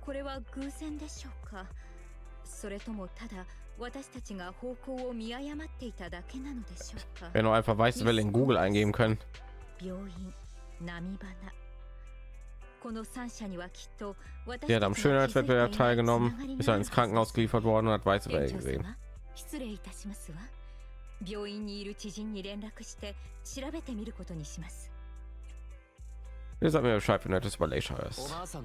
これは偶然でしょうか。それともただ私たちが方向を見誤っていただけなのでしょうか。Wenn wir einfach weiße Welle in Google eingeben können. 病院、波花。この三社にはきっと私たちが Schönheitswettbewerb teilgenommen, ist ins Krankenhaus geliefert worden und hat weiße Welle gesehen. 失礼いたしますわ。病院にいる知人に連絡して調べてみることにします。Ihr sagt mir Bescheid, wenn ihr das überlegt habt. Ne?Okay,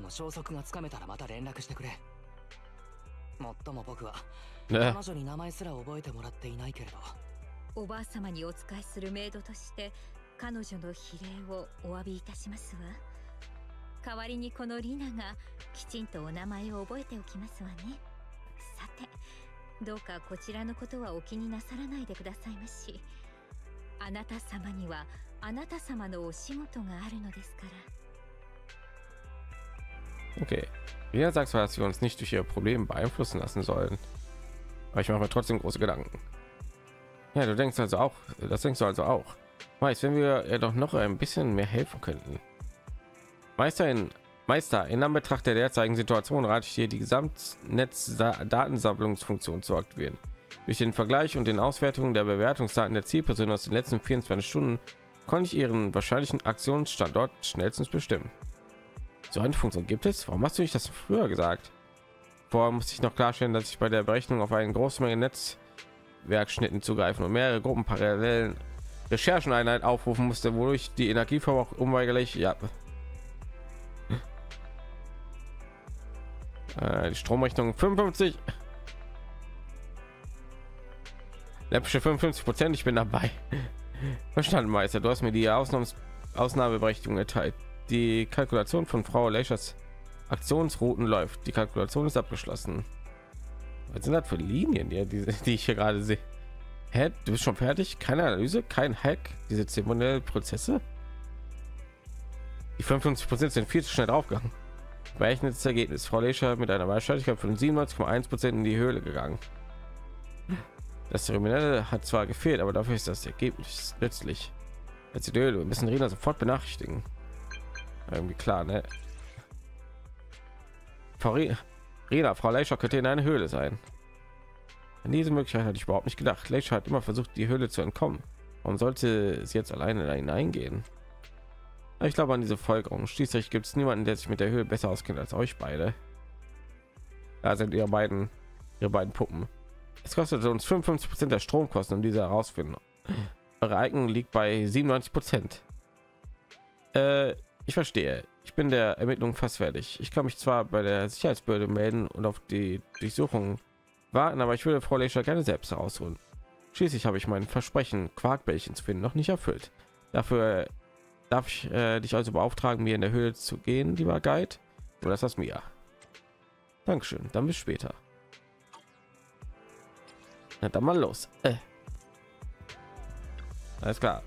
jeder sagt zwar, dass wir uns nicht durch ihre Probleme beeinflussen lassen sollen, aber ich mache mir trotzdem große Gedanken. Ja, du denkst also auch, das denkst du also auch. Weiß, wenn wir ja doch noch ein bisschen mehr helfen könnten. Meisterin, Meister, in Anbetracht der derzeitigen Situation rate ich dir, die Gesamtnetzdatensammlungsfunktion zu aktivieren. Durch den Vergleich und den Auswertungen der Bewertungsdaten der Zielpersonen aus den letzten vierundzwanzig Stunden konnte ich ihren wahrscheinlichen Aktionsstandort schnellstens bestimmen. So eine Funktion gibt es? Warum hast du nicht das früher gesagt? Vorher musste ich noch klarstellen, dass ich bei der Berechnung auf einen großen Menge Netzwerkschnitten zugreifen und mehrere Gruppen parallelen Rechercheneinheit aufrufen musste, wodurch die Energieverbrauch unweigerlich ja. Die Stromrechnung fünfundfünfzig. Läppische fünfundfünfzig Prozent, ich bin dabei. Verstanden, Meister, du hast mir die Ausnahmes Ausnahmeberechtigung erteilt. Die Kalkulation von Frau Leischers Aktionsrouten läuft. Die Kalkulation ist abgeschlossen. Was sind das für Linien, die, die, die ich hier gerade sehe? Hä, du bist schon fertig? Keine Analyse, kein Hack, diese zeremoniellen Prozesse? Die fünfundfünfzig Prozent sind viel zu schnell draufgegangen. Berechnetes Ergebnis. Frau Leischer mit einer Wahrscheinlichkeit von siebenundneunzig Komma eins Prozent in die Höhle gegangen. Das Kriminelle hat zwar gefehlt, aber dafür ist das Ergebnis nützlich. Jetzt die Höhle, wir müssen Rina sofort benachrichtigen. Irgendwie klar, ne? Frau Rina, Frau Leischer könnte in einer Höhle sein. An diese Möglichkeit hatte ich überhaupt nicht gedacht. Leischer hat immer versucht, die Höhle zu entkommen. Warum sollte sie jetzt alleine da hineingehen? Ich glaube an diese Folgerung. Schließlich gibt es niemanden, der sich mit der Höhe besser auskennt als euch beide. Da sind ihr beiden, ihre beiden Puppen. Es kostet uns fünfundfünfzig Prozent der Stromkosten, um diese herausfinden. Eure Eigen liegt bei siebenundneunzig Prozent. Äh, ich verstehe. Ich bin der Ermittlung fast fertig. Ich kann mich zwar bei der Sicherheitsbehörde melden und auf die Durchsuchung warten, aber ich würde Frau Lescher gerne selbst herausholen. Schließlich habe ich mein Versprechen, Quarkbällchen zu finden, noch nicht erfüllt. Dafür darf ich äh, dich also beauftragen, mir in der Höhle zu gehen, lieber Guide. Oder ist das mir? Dankeschön. Dann bis später. Na, dann mal los. Äh. Alles klar.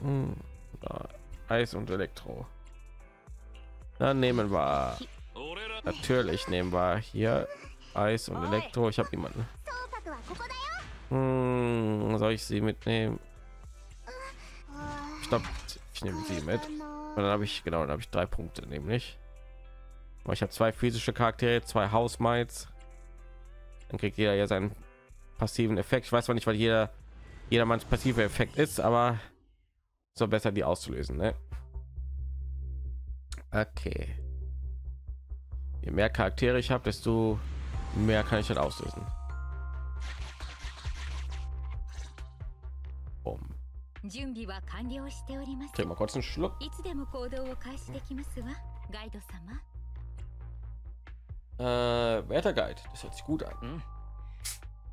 Hm. Da. Eis und Elektro. Dann nehmen wir. Natürlich nehmen wir hier Eis und Elektro. Ich habe jemanden. Hm, soll ich sie mitnehmen? Ich glaube, ich nehme sie mit. Und dann habe ich genau, dann habe ich drei Punkte, nämlich. Aber ich habe zwei physische Charaktere, zwei Hausmites. Dann kriegt jeder ja seinen passiven Effekt. Ich weiß zwar nicht, weil jeder jedermanns passiver Effekt ist, aber so besser die auszulösen. Ne? Okay. Je mehr Charaktere ich habe, desto mehr kann ich dann auslösen. Boom. Okay, mal kurz einen Schluck. Äh, werter Guide, das hört sich gut an.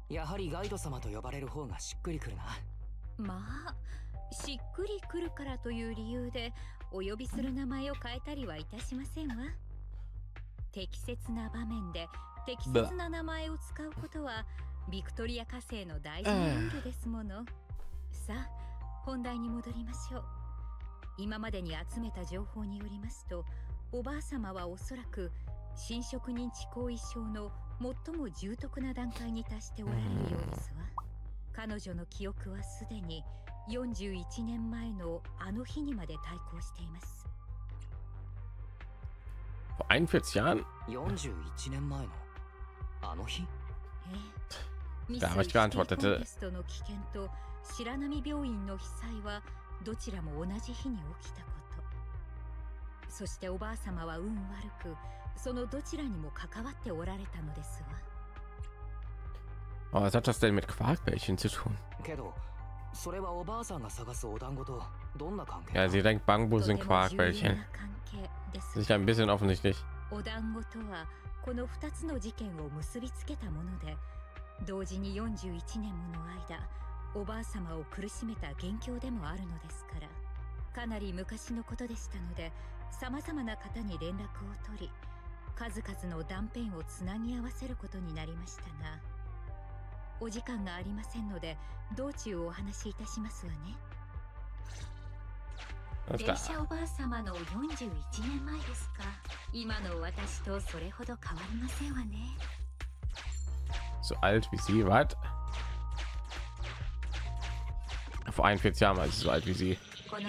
Vor einundvierzig Jahren? Da habe ich geantwortet. Oh, was hat das denn mit Quarkbällchen zu tun? Ja, sie denkt, Bangbo sind Quarkbällchen. Das ist ein bisschen offensichtlich. So alt wie sie, was? Vor einundvierzig Jahren war sie so alt wie sie. Ja, das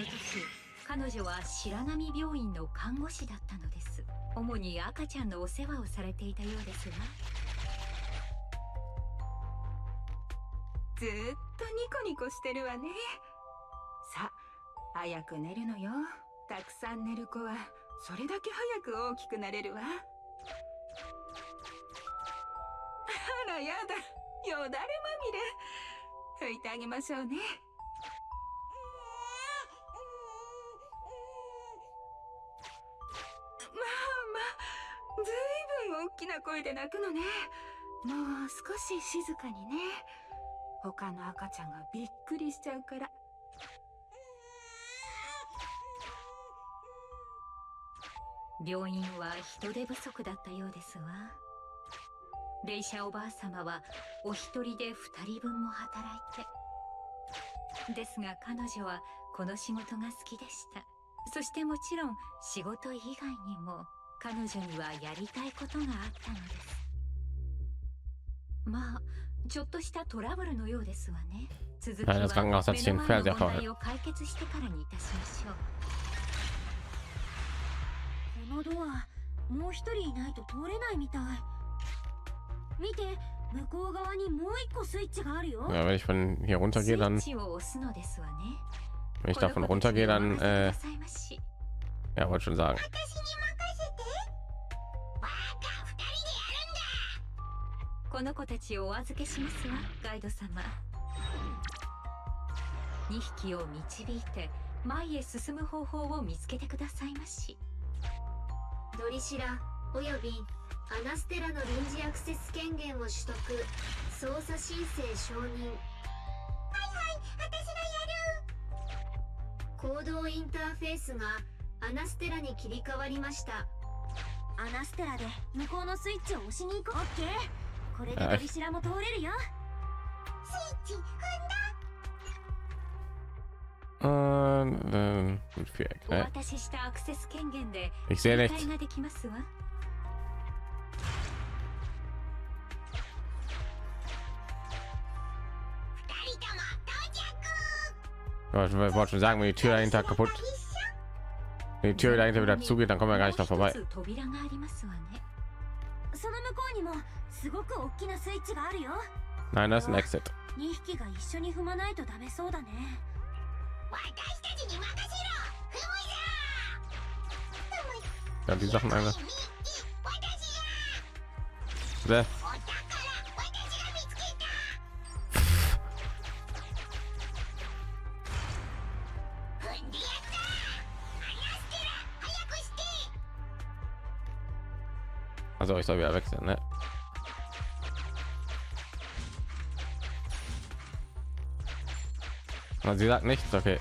Krankenhaus hat sich den Fernseher verholt. Ja, wenn ich von hier runter gehe, dann Wenn ich davon runtergehe, dann äh, ja, wollte schon sagen. Ja, ich... ähm, ähm, gut Viereck, ne? Ich sehe nichts. Ich wollte schon sagen, wenn die Tür dahinter kaputt, wenn die Tür dahinter wieder zugeht, dann kommen wir gar nicht da vorbei. Nein, das ist ein Exit. Ja, die Sachen einfach. Also ich soll wieder wechseln, ne? Und sie sagt nichts, okay.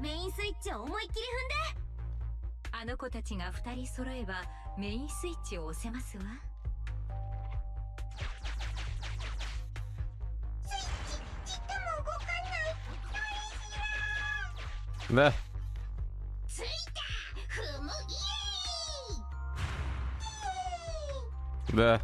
Ne? Ne. Hm. 彼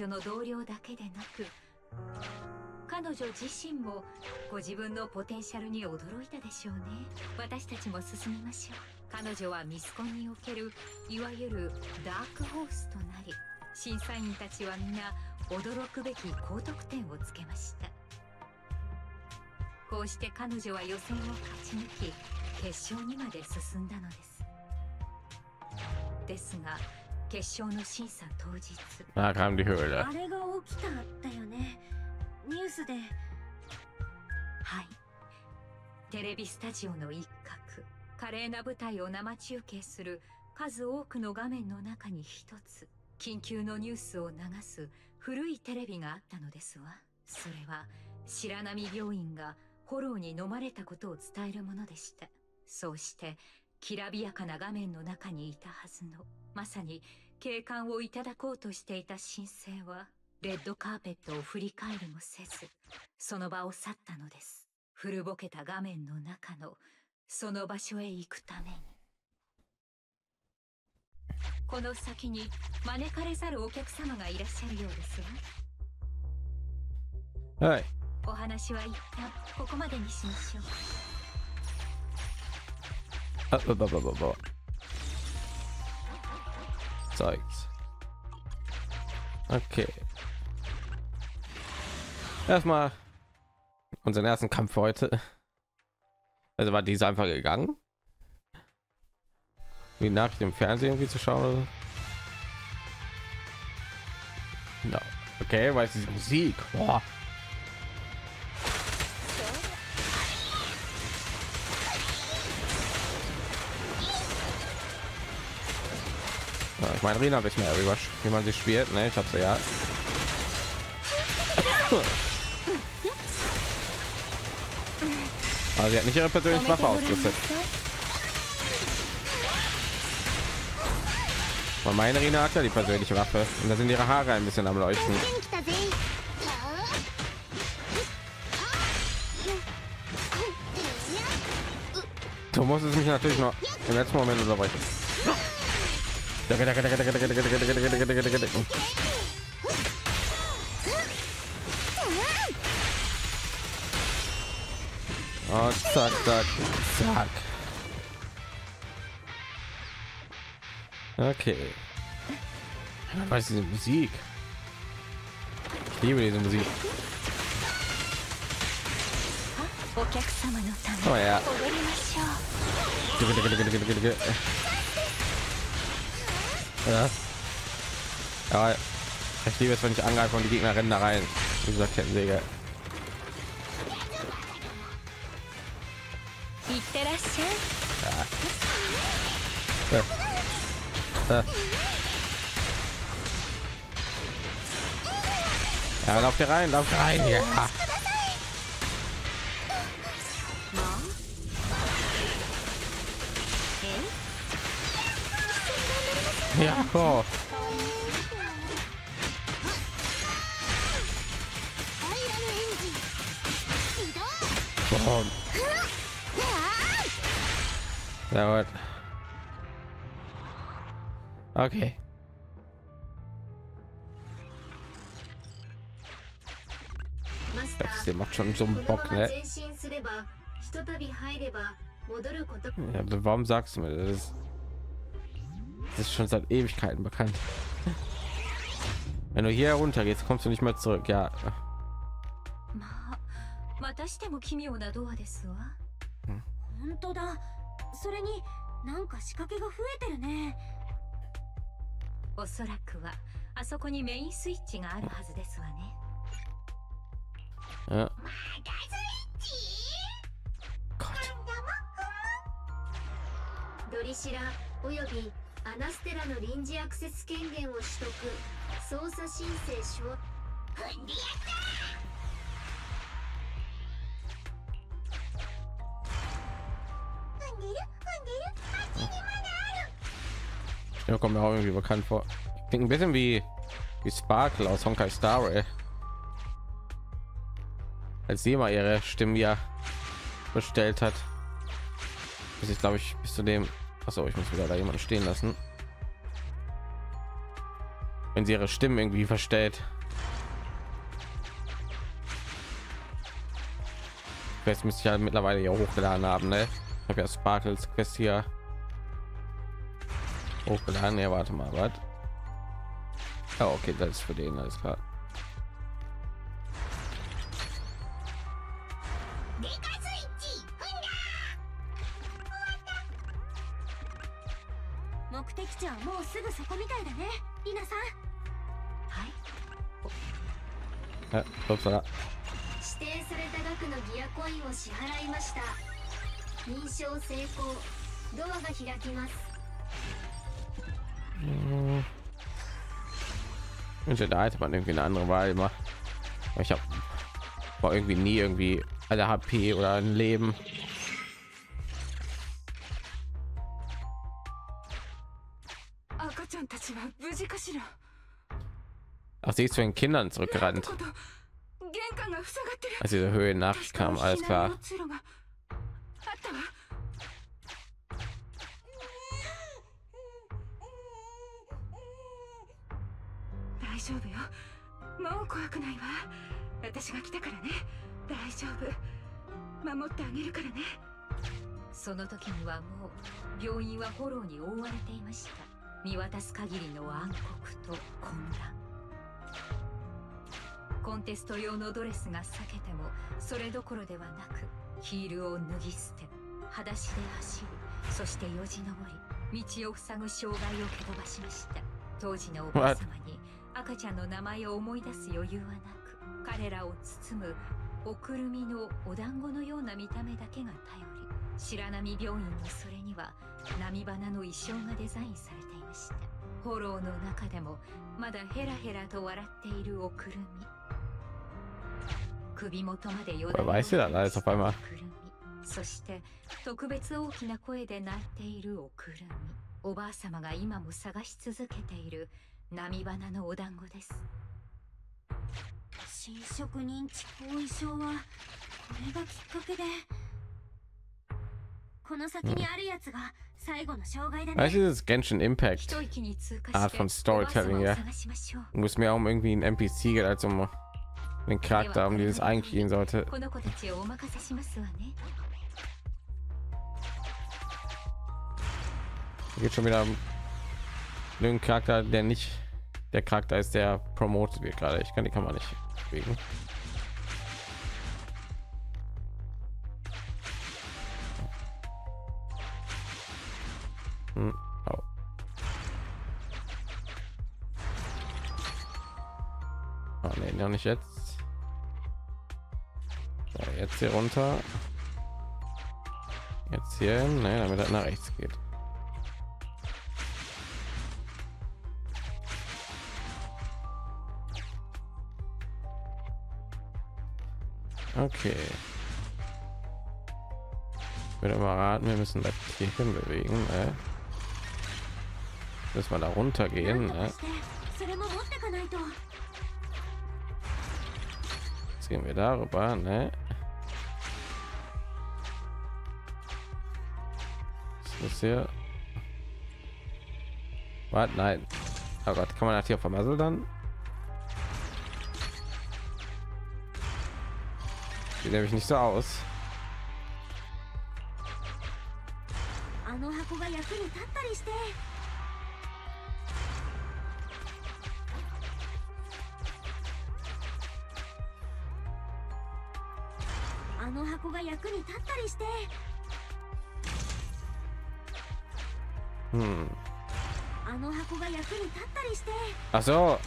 女の同僚だけでなく、彼女自身もご自分のポテンシャルに驚いたでしょうね。私たちも進みましょう。彼女はミスコンにおけるいわゆるダークホースとなり、審査員たちはみんな驚くべき高得点をつけました。こうして彼女は予選を勝ち抜き、決勝にまで進んだのです。ですが 決勝の審査当日。あ、カムディフール。あれが起きたったよね。ニュースで。はい。テレビスタジオの一角、華麗な舞台を生中継する数多くの画面の中に一つ、緊急のニュースを流す古いテレビがあったのですわ。それは白波病院がホローに飲まれたことを伝えるものでした。そうして きらびやかな画面の中にいたはずの、まさに景観をいただこうとしていた新星は、レッドカーペットを振り返りもせず、その場を去ったのです。古ぼけた画面の中の、その場所へ行くために。この先に招かれざるお客様がいらっしゃるようですわ。はい。お話は一旦ここまでにしましょう。 Blablabla. Zeig's. Okay. Erstmal unseren ersten Kampf für heute. Also war diese einfach gegangen. Wie Nachricht im Fernsehen irgendwie zu schauen. Oder so. No. Okay, weil es ist Musik. Boah. Ich meine, Rina habe ich mehr über, wie man sie spielt, ne? Ich habe sie ja. Aber sie hat nicht ihre persönliche Waffe ausgerüstet. Und meine Rina hat ja die persönliche Waffe. Und da sind ihre Haare ein bisschen am Leuchten. muss es mich natürlich noch im letzten Moment unterbrechen. Oh, zack, zack, zack. Okay. Was ist diese Musik? Ich liebe diese Musik. Oh ja. Ja. Ja. Ich liebe es, wenn ich angreife und die Gegner rennen da rein. Wie gesagt, Kettensäge. Ja. Ja. Ja, lauf hier rein, lauf rein hier. Ja. Ja, cool. Ja, okay. Das macht schon so einen Bock, ne? Ja, warum sagst du mir das? Das ist schon seit Ewigkeiten bekannt. Wenn du hier runter gehst, kommst du nicht mehr zurück. Ja. Ja. Gott. Ja, kommt mir auch irgendwie bekannt vor. Klingt ein bisschen wie, wie Sparkle aus Honkai Star Rail. Als sie mal ihre Stimme ja bestellt hat. Bis ich glaube ich bis zu dem. Achso, ich muss wieder da jemanden stehen lassen. Wenn sie ihre Stimmen irgendwie verstellt. Quest müsste ich ja mittlerweile ja hochgeladen haben, ne? Ich habe ja Sparkles Quest hier hochgeladen. Ja, warte mal, was? Oh, okay, das ist für den, alles klar. Ja, upsala. Und da hätte man irgendwie eine andere Wahl gemacht. Ich habe war irgendwie nie irgendwie alle H P oder ein Leben. Ach, sie ist zu den Kindern zurückgerannt. Als diese Höhennachricht kam, alles klar. Wer weiß ja dann alles auf einmal. Das ist dieses Genshin Impact Art von Storytelling, ja. Muss mir um irgendwie ein N P C geht, als um den Charakter haben, um den es eigentlich gehen sollte. Geht schon wieder einen Charakter, der nicht der Charakter ist, der promotet wird gerade. Ich kann die Kamera nicht bewegen. Hm. Oh. Oh, nee, noch nicht jetzt. So, jetzt hier runter. Jetzt hier, nee, damit er nach rechts geht. Okay. Ich würde mal raten, wir müssen das hier hin bewegen. Ne? Müssen wir da runter gehen. Ne? Jetzt gehen wir darüber. Ne? Das ist hier. Warte, nein. Oh Gott, kann man das hier vermasseln dann? Sieht nämlich nicht so aus. Hm. Ach so.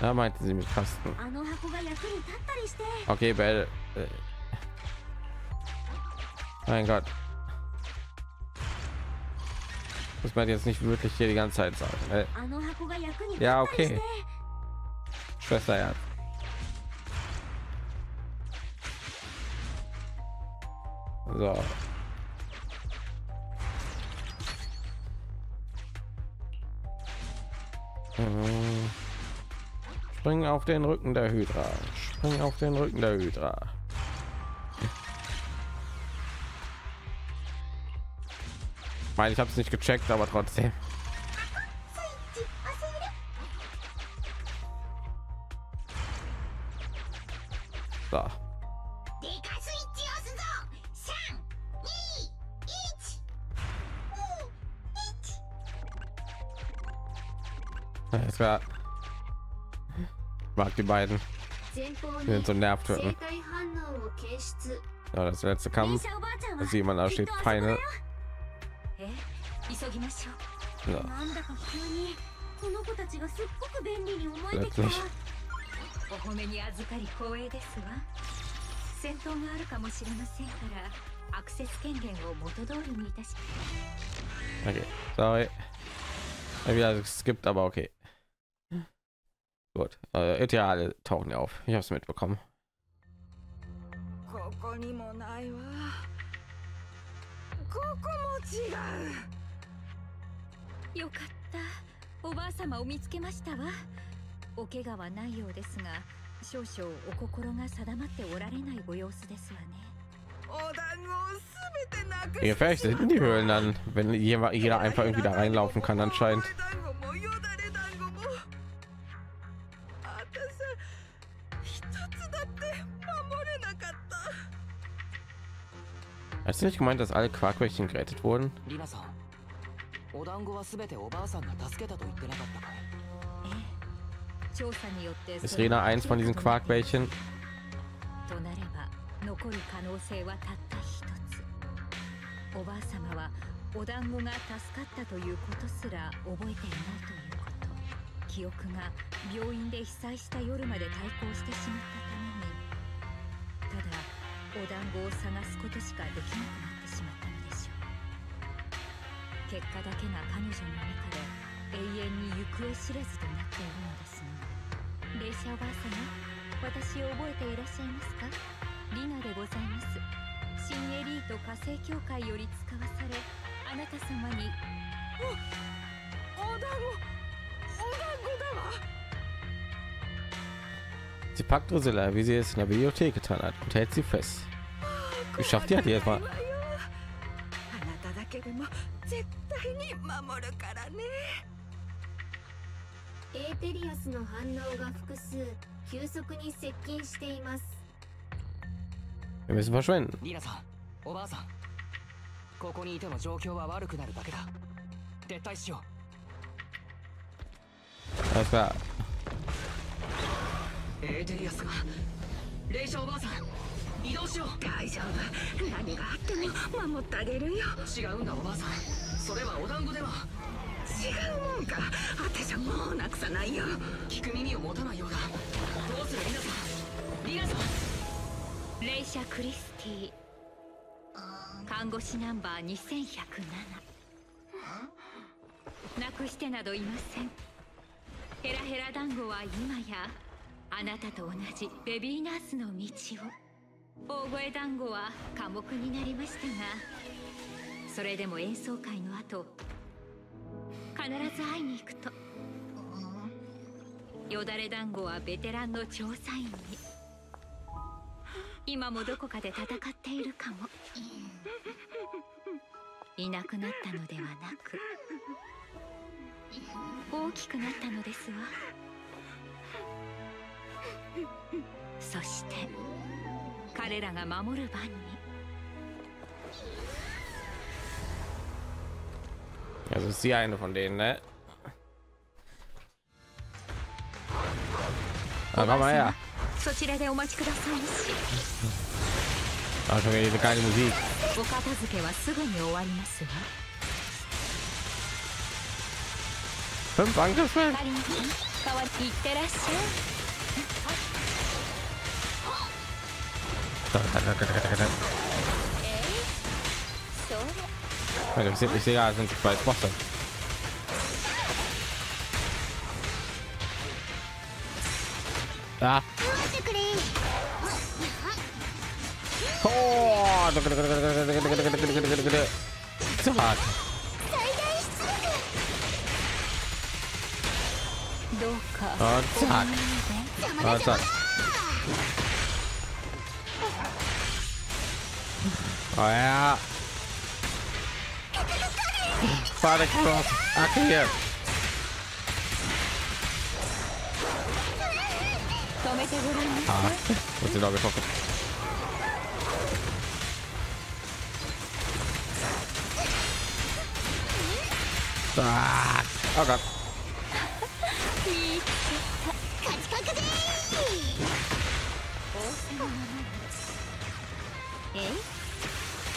Da meinten sie mit Kasten. Okay, Bell. Mein Gott. Muss man jetzt nicht wirklich hier die ganze Zeit sagen. Bell. Ja, okay. Schwester, ja. So. Mhm. Springen auf den Rücken der Hydra. Springen auf den Rücken der Hydra. Ich meine, ich habe es nicht gecheckt, aber trotzdem. So. Das war mag die beiden, die sind so nervtötend. Ja, das letzte Kampf, dass jemand da steht, Feine. Ja. Plötzlich. Okay, sorry. Es gibt aber okay. Gut, äh, Ideale tauchen ja auf. Ich habe es mitbekommen. Wie gefährlich sind die Höhlen dann, wenn jeder, jeder einfach irgendwie da reinlaufen kann anscheinend. Hast du nicht gemeint, dass alle Quarkwächtchen gerettet wurden? Ist Rena eins von diesen Quarkwächtchen? Sie packt Drusilla, wie sie es in der Bibliothek getan hat, und hält sie fest. Geschafft, die hat die jetzt mal. Wir müssen verschwinden. Alles klar. Also ist sie eine von denen, ne? Ah, komm mal her. Ah, schon wieder diese geile Musik. Fünf Angriffe. Das sind nicht egal, sind zwei Bosse. Ah. Oh. Zu hart. Und zack. Und zack. Oh ja. Fahrrad Cross. Ach hier. Ah, und sie da getroffen. Ah, oh Gott.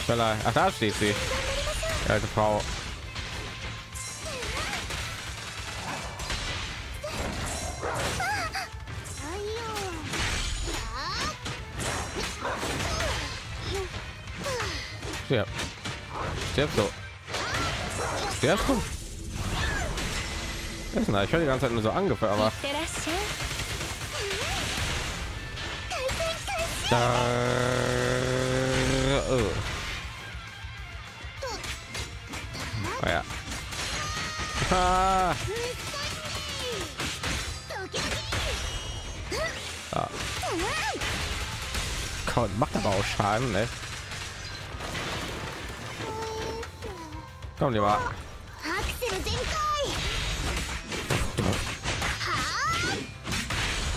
Schneller. Ach, da steht sie. Die alte Frau. Stirb. Stirb so. Stirb so. Ich höre die ganze Zeit nur so angefangen, aber... Da... Oh ja. Ah. Ah. Komm, macht aber auch Schaden, ne? Komm, lieber.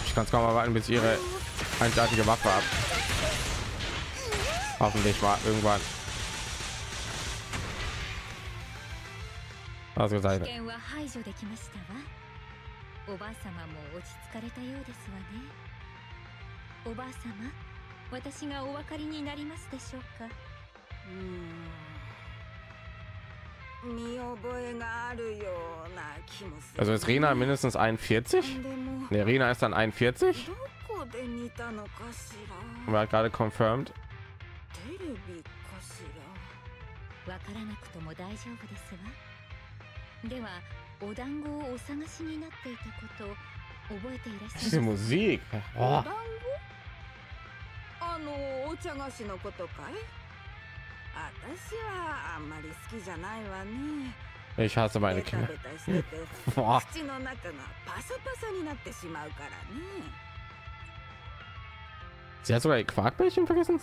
Ich kann es kaum erwarten, bis ihre einzigartige Waffe ab. Hoffentlich war irgendwann. Also sei es. Also ist Rina mindestens einundvierzig? Ne, Rina ist dann einundvierzig. War gerade confirmed. Diese Musik. Oh. Ich hasse meine Kinder. Boah. Sie hat sogar Quarkbällchen vergessen.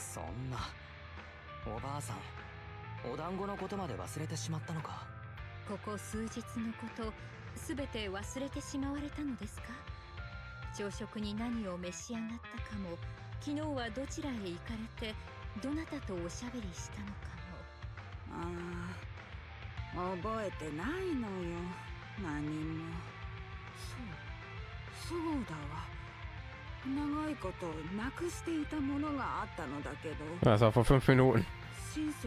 Das war vor fünf Minuten.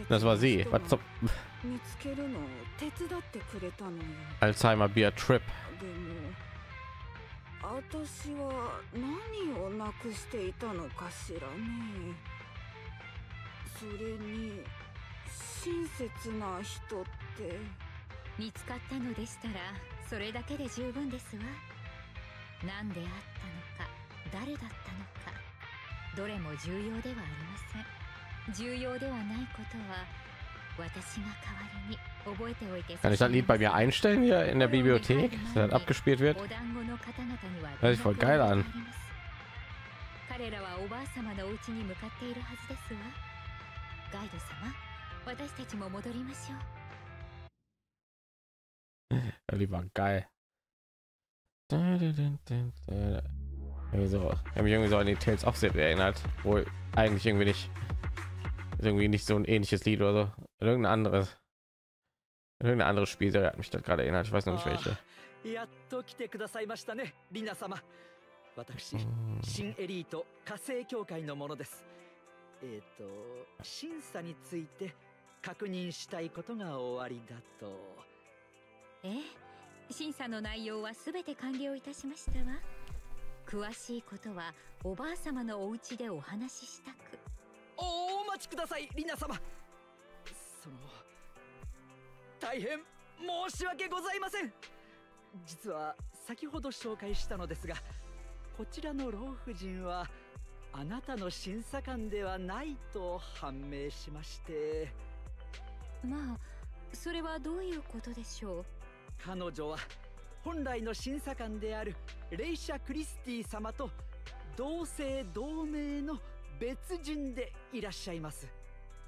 Das war sie. Was zum Alzheimer Beer Trip. Kann ich das Lied bei mir einstellen hier in der Bibliothek, dass das abgespielt wird? Hört sich voll geil an. Lieber geil. So, ich habe mich irgendwie so an die Tales of Zip erinnert, wohl eigentlich irgendwie nicht, irgendwie nicht so ein ähnliches Lied oder so, irgendein anderes, irgendein anderes Spiel, der hat mich da gerade erinnert. Ich weiß noch nicht welche. Oh. 詳しいことはおばあ様のお家でお話ししたく。お待ちください、リナ様。その大変申し訳ございません。実は先ほど紹介したのですが、こちらの老婦人はあなたの審査官ではないと判明しまして。まあ、それはどういうことでしょう。彼女は 本来の審査官であるレイシャ・クリスティ様と同姓同名の別人でいらっしゃいます。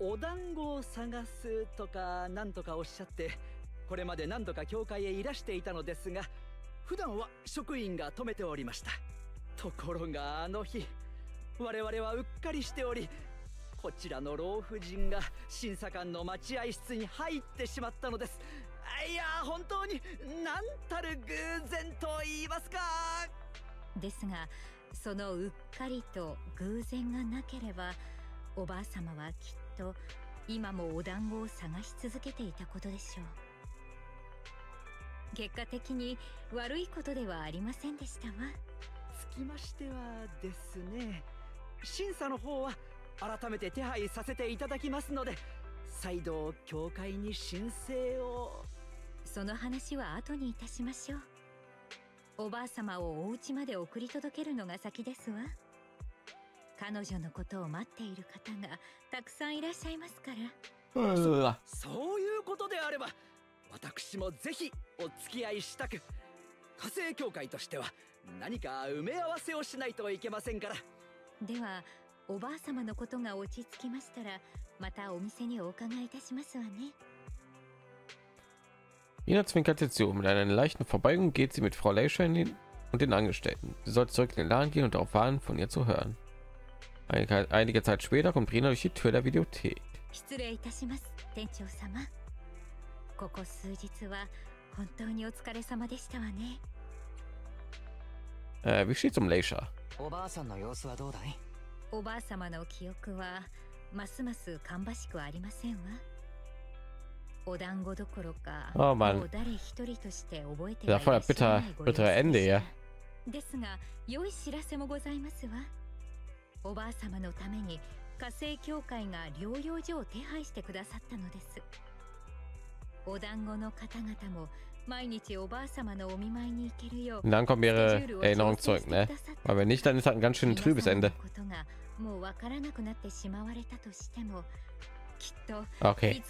お団子を探すとか何とかおっしゃって、これまで何度か教会へいらしていたのですが、普段は職員が止めておりました。ところがあの日、我々はうっかりしており、こちらの老婦人が審査官の待合室に入ってしまったのです。 いや、本当に何たる偶然と言いますか。ですが、そのうっかりと偶然がなければ、おばあ様はきっと今もお団子を探し続けていたことでしょう。結果的に悪いことではありませんでしたわ。つきましてはですね、審査の方は改めて手配させていただきますので、再度教会に申請を。 その話は後にいたしましょう。おばあ様をお家まで送り届けるのが先ですわ。彼女のことを待っている方がたくさんいらっしゃいますから。そういうことであれば、私もぜひお付き合いしたく。火星教会としては何か埋め合わせをしないといけませんから。では、おばあ様のことが落ち着きましたら、またお店にお伺いいたしますわね。 Ina zwinkert jetzt so. Mit einer leichten Verbeugung geht sie mit Frau Leischer in den und den Angestellten. Sie soll zurück in den Laden gehen und darauf warten, von ihr zu hören. Einige, einige Zeit später kommt Rina durch die Tür der Videothek. Äh, wie steht es um Leischer? Oh Mann. Ja, voll bitter, bittere Ende, ja. Und dann kommen ihre Erinnerung zurück, ne? Weil wenn nicht, dann ist halt ein ganz schön trübes Ende. Okay,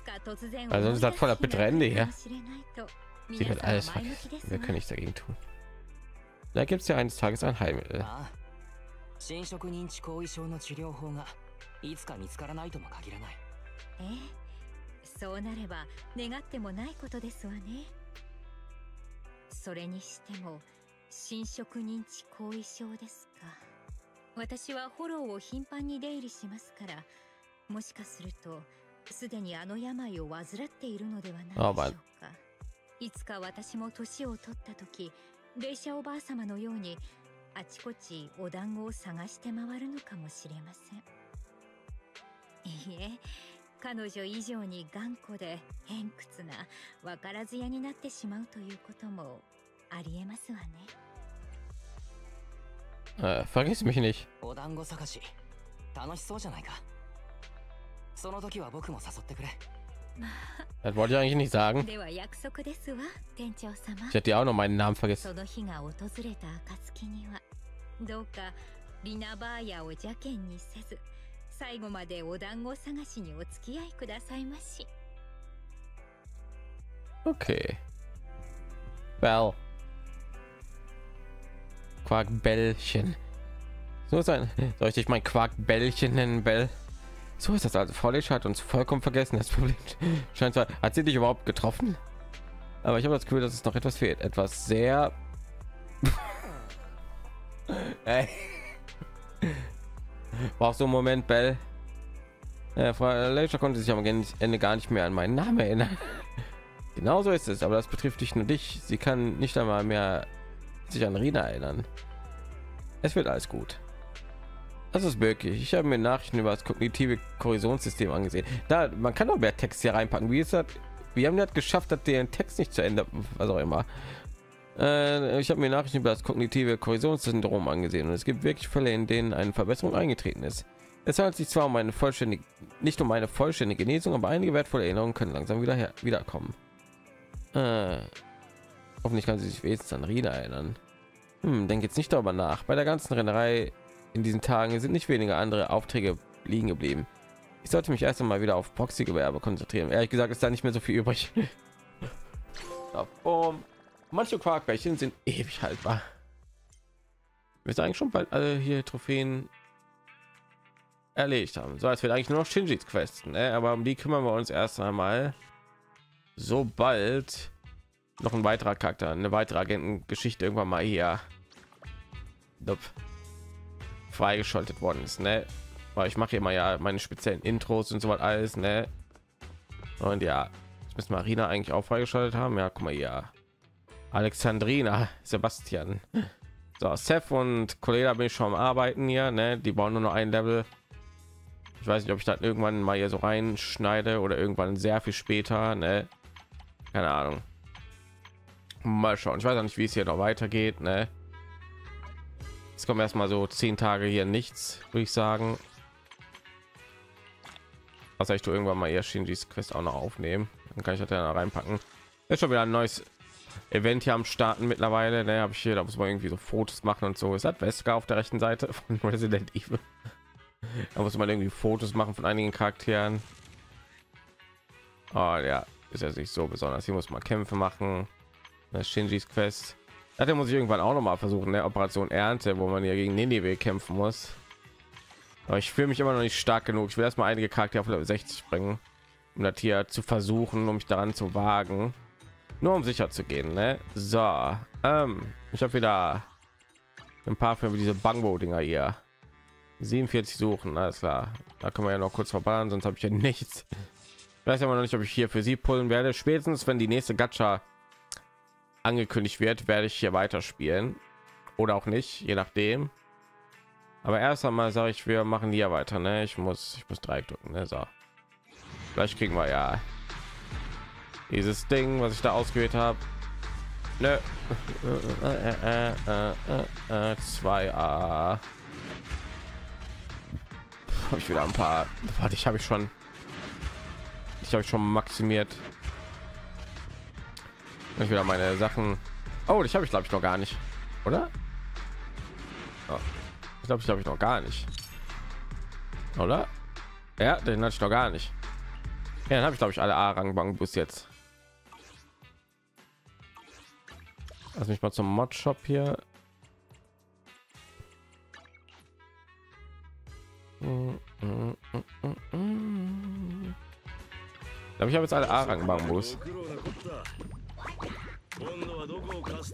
also ist das voller bittere Ende hier. Sie wird alles vergessen. Wir können nichts dagegen tun. Da gibt es ja eines Tages ein Heilmittel. 侵食認知後遺症の治療法がいつか見つからないとも限らない。ええ、そうなれば願ってもないことですわね。それにしても侵食認知後遺症ですか。私はフォローを頻繁に出入りしますから、もしかするとすでにあの病を患っているのではないでしょうか。いつか私も年を取った時、レイシャおばあ様のようにあちこちお団子を探して回るのかもしれません。いいえ、彼女以上に頑固で偏屈な分からず屋になってしまうということもありえますわね。Äh, vergiss mich nicht. お団子探し、楽しそうじゃないか。その時は僕も誘ってくれ。Das wollte ich eigentlich nicht sagen. Ich hätte ja auch noch meinen Namen vergessen. Okay. Bell. Quarkbällchen. So ist ein. Soll ich dich mein Quarkbällchen nennen, Bell? So ist das also. Frau Lesch hat uns vollkommen vergessen. Das Problem scheint zwar, hat sie dich überhaupt getroffen? Aber ich habe das Gefühl, dass es noch etwas fehlt. Etwas sehr. Brauchst du einen Moment, Bell? Ja, Frau Lesch konnte sich am Ende gar nicht mehr an meinen Namen erinnern. Genauso ist es, aber das betrifft nicht nur dich. Sie kann nicht einmal mehr sich an Rina erinnern. Es wird alles gut. Das ist wirklich. Ich habe mir Nachrichten über das kognitive Korrosionssystem angesehen. Da man kann doch mehr Text hier reinpacken. Wie ist das? Wir haben das geschafft, dass den Text nicht zu ändern, was auch immer. Äh, ich habe mir Nachrichten über das kognitive Korrosionssyndrom angesehen und es gibt wirklich Fälle, in denen eine Verbesserung eingetreten ist. Es handelt sich zwar um eine vollständige, nicht um eine vollständige Genesung, aber einige wertvolle Erinnerungen können langsam wieder her, wiederkommen. Äh, hoffentlich kann sie sich wenigstens an Rina erinnern. Hm, denk jetzt nicht darüber nach. Bei der ganzen Rennerei in diesen Tagen sind nicht weniger andere Aufträge liegen geblieben. Ich sollte mich erst einmal wieder auf Proxy-Gewerbe konzentrieren. Ehrlich gesagt ist da nicht mehr so viel übrig. Manche Quarkbällchen sind ewig haltbar. Müsste eigentlich schon bald alle hier Trophäen erledigt haben. So, als wir eigentlich nur noch Shinjis Questen, ne? Aber um die kümmern wir uns erst einmal. Sobald noch ein weiterer Charakter, eine weitere Agentengeschichte irgendwann mal hier. Dup. Freigeschaltet worden ist, ne? Weil ich mache immer ja meine speziellen Intros und so was alles, ne? Und ja, jetzt müssen Marina eigentlich auch freigeschaltet haben. Ja, guck mal, ja, Alexandrina, Sebastian, so Seth und Kollege bin ich schon am Arbeiten hier, ne? Die bauen nur noch ein Level. Ich weiß nicht, ob ich das irgendwann mal hier so reinschneide oder irgendwann sehr viel später, ne? Keine Ahnung. Mal schauen. Ich weiß auch nicht, wie es hier noch weitergeht, ne? Jetzt kommen erstmal so zehn Tage hier nichts, würde ich sagen. Was ich tue, irgendwann mal erst Shinjis Quest auch noch aufnehmen, dann kann ich das ja reinpacken. Ist schon wieder ein neues Event hier am Starten mittlerweile. Da habe ich hier, da muss man irgendwie so Fotos machen und so. Ist das Wesker auf der rechten Seite von Resident Evil? Da muss man irgendwie Fotos machen von einigen Charakteren. Oh, ja, ist ja nicht so besonders. Hier muss man Kämpfe machen. Das ist Shinjis Quest. Da muss ich irgendwann auch noch mal versuchen, der Operation Ernte, wo man ja gegen Ninive kämpfen muss. Aber ich fühle mich immer noch nicht stark genug. Ich will erstmal einige Charaktere auf Level sechzig bringen, um das hier zu versuchen, um mich daran zu wagen, nur um sicher zu gehen, ne? So, ähm, ich habe wieder ein paar für diese Bango Dinger hier. siebenundvierzig suchen, alles klar. Da können wir ja noch kurz verballern, sonst habe ich ja nichts. Ich weiß aber noch nicht, ob ich hier für sie pullen werde. Spätestens wenn die nächste Gacha angekündigt wird, werde ich hier weiterspielen oder auch nicht, je nachdem. Aber erst einmal sage ich, wir machen hier weiter, ne? Ich muss, ich muss Dreieck drücken, ne? So. Vielleicht kriegen wir ja dieses Ding, was ich da ausgewählt habe. Nö. zwei A. Habe ich wieder ein paar. Warte, ich habe ich schon. Ich habe schon maximiert. Ich wieder meine Sachen. Oh, ich habe ich glaube ich noch gar nicht, oder? Oh, ich glaube ich habe ich noch gar nicht, oder? Ja, den hatte ich noch gar nicht. Ja, dann habe ich glaube ich alle A-Rang-Bank bis jetzt. Lass mich mal zum Mod-Shop hier. Ich habe jetzt alle A-Rang machen muss.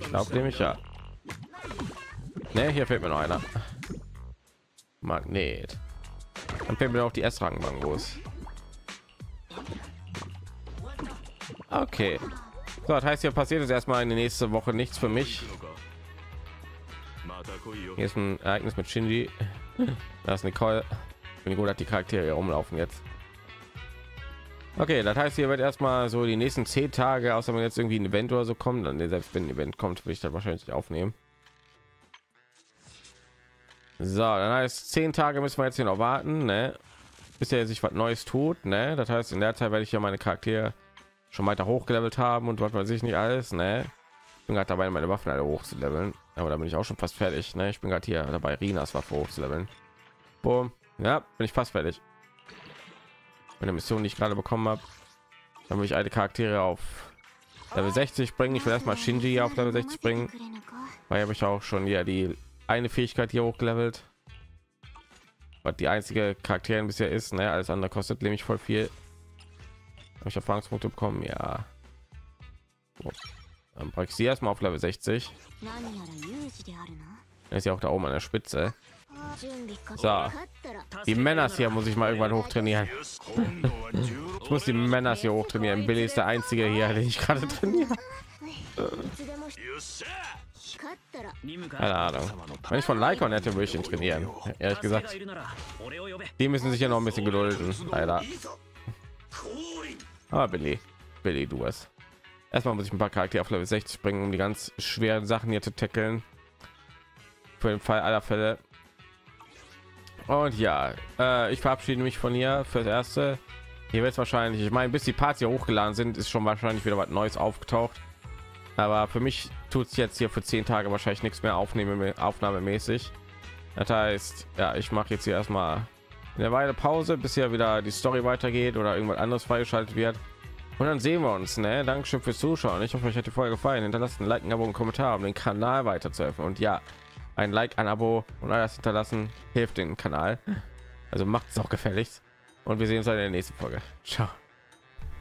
Glaubt ihr mich ja? Ne, hier fehlt mir noch einer. Magnet. Dann fehlen mir auch die S-Rang Mangos. Okay. So, das heißt, hier passiert es erstmal in der nächsten Woche nichts für mich. Hier ist ein Ereignis mit Shinji. Das ist Nicole. Bin gut, hat die Charaktere herumlaufen jetzt. Okay, das heißt, hier wird erstmal so die nächsten zehn Tage, außer wenn jetzt irgendwie ein Event oder so kommt, dann selbst wenn ein Event kommt, will ich dann wahrscheinlich aufnehmen. So, dann heißt zehn Tage müssen wir jetzt hier noch warten, ne? Bis er sich was Neues tut, ne? Das heißt, in der Zeit werde ich ja meine Charaktere schon weiter hochgelevelt haben und was weiß ich nicht alles, ne? Ich bin gerade dabei, meine Waffen alle hoch zu leveln, aber da bin ich auch schon fast fertig, ne? Ich bin gerade hier dabei, Rinas Waffe hoch zu leveln. Boom, ja, bin ich fast fertig. Eine Mission, die ich gerade bekommen habe, dann will ich alle Charaktere auf Level sechzig bringen. Ich will erstmal Shinji auf Level sechzig bringen, weil habe ich auch schon ja die eine Fähigkeit hier hochgelevelt, was die einzige Charakterin bisher ist. Ne, alles andere kostet nämlich voll viel. Habe ich Erfahrungspunkte bekommen? Ja. So. Dann brauche ich sie erstmal auf Level sechzig. Er ist ja auch da oben an der Spitze. So, die Männer hier muss ich mal irgendwann hoch trainieren. Ich muss die Männer hier hoch trainieren. Billy ist der einzige hier, den ich gerade trainiere. Keine Ahnung. Wenn ich von Lycon hätte, würde ich ihn trainieren. Ehrlich gesagt, die müssen sich ja noch ein bisschen gedulden, leider. Aber Billy, Billy, du hast. Erstmal muss ich ein paar Charaktere auf Level sechzig bringen, um die ganz schweren Sachen hier zu tackeln. Für den Fall aller Fälle. Und ja, äh, ich verabschiede mich von hier fürs Erste. Hier wird wahrscheinlich, ich meine, bis die Parts hier hochgeladen sind, ist schon wahrscheinlich wieder was Neues aufgetaucht. Aber für mich tut es jetzt hier für zehn Tage wahrscheinlich nichts mehr aufnehmen, aufnahmemäßig. Das heißt, ja, ich mache jetzt hier erstmal eine Weile Pause, bis hier wieder die Story weitergeht oder irgendwas anderes freigeschaltet wird. Und dann sehen wir uns, ne? Dankeschön fürs Zuschauen. Ich hoffe, euch hat die Folge gefallen. Hinterlasst ein Like, ein Abo und einen Kommentar, um den Kanal weiter zu öffnen. Und ja, ein Like, ein Abo und alles hinterlassen hilft dem Kanal. Also macht es auch gefälligst. Und wir sehen uns dann in der nächsten Folge. Ciao.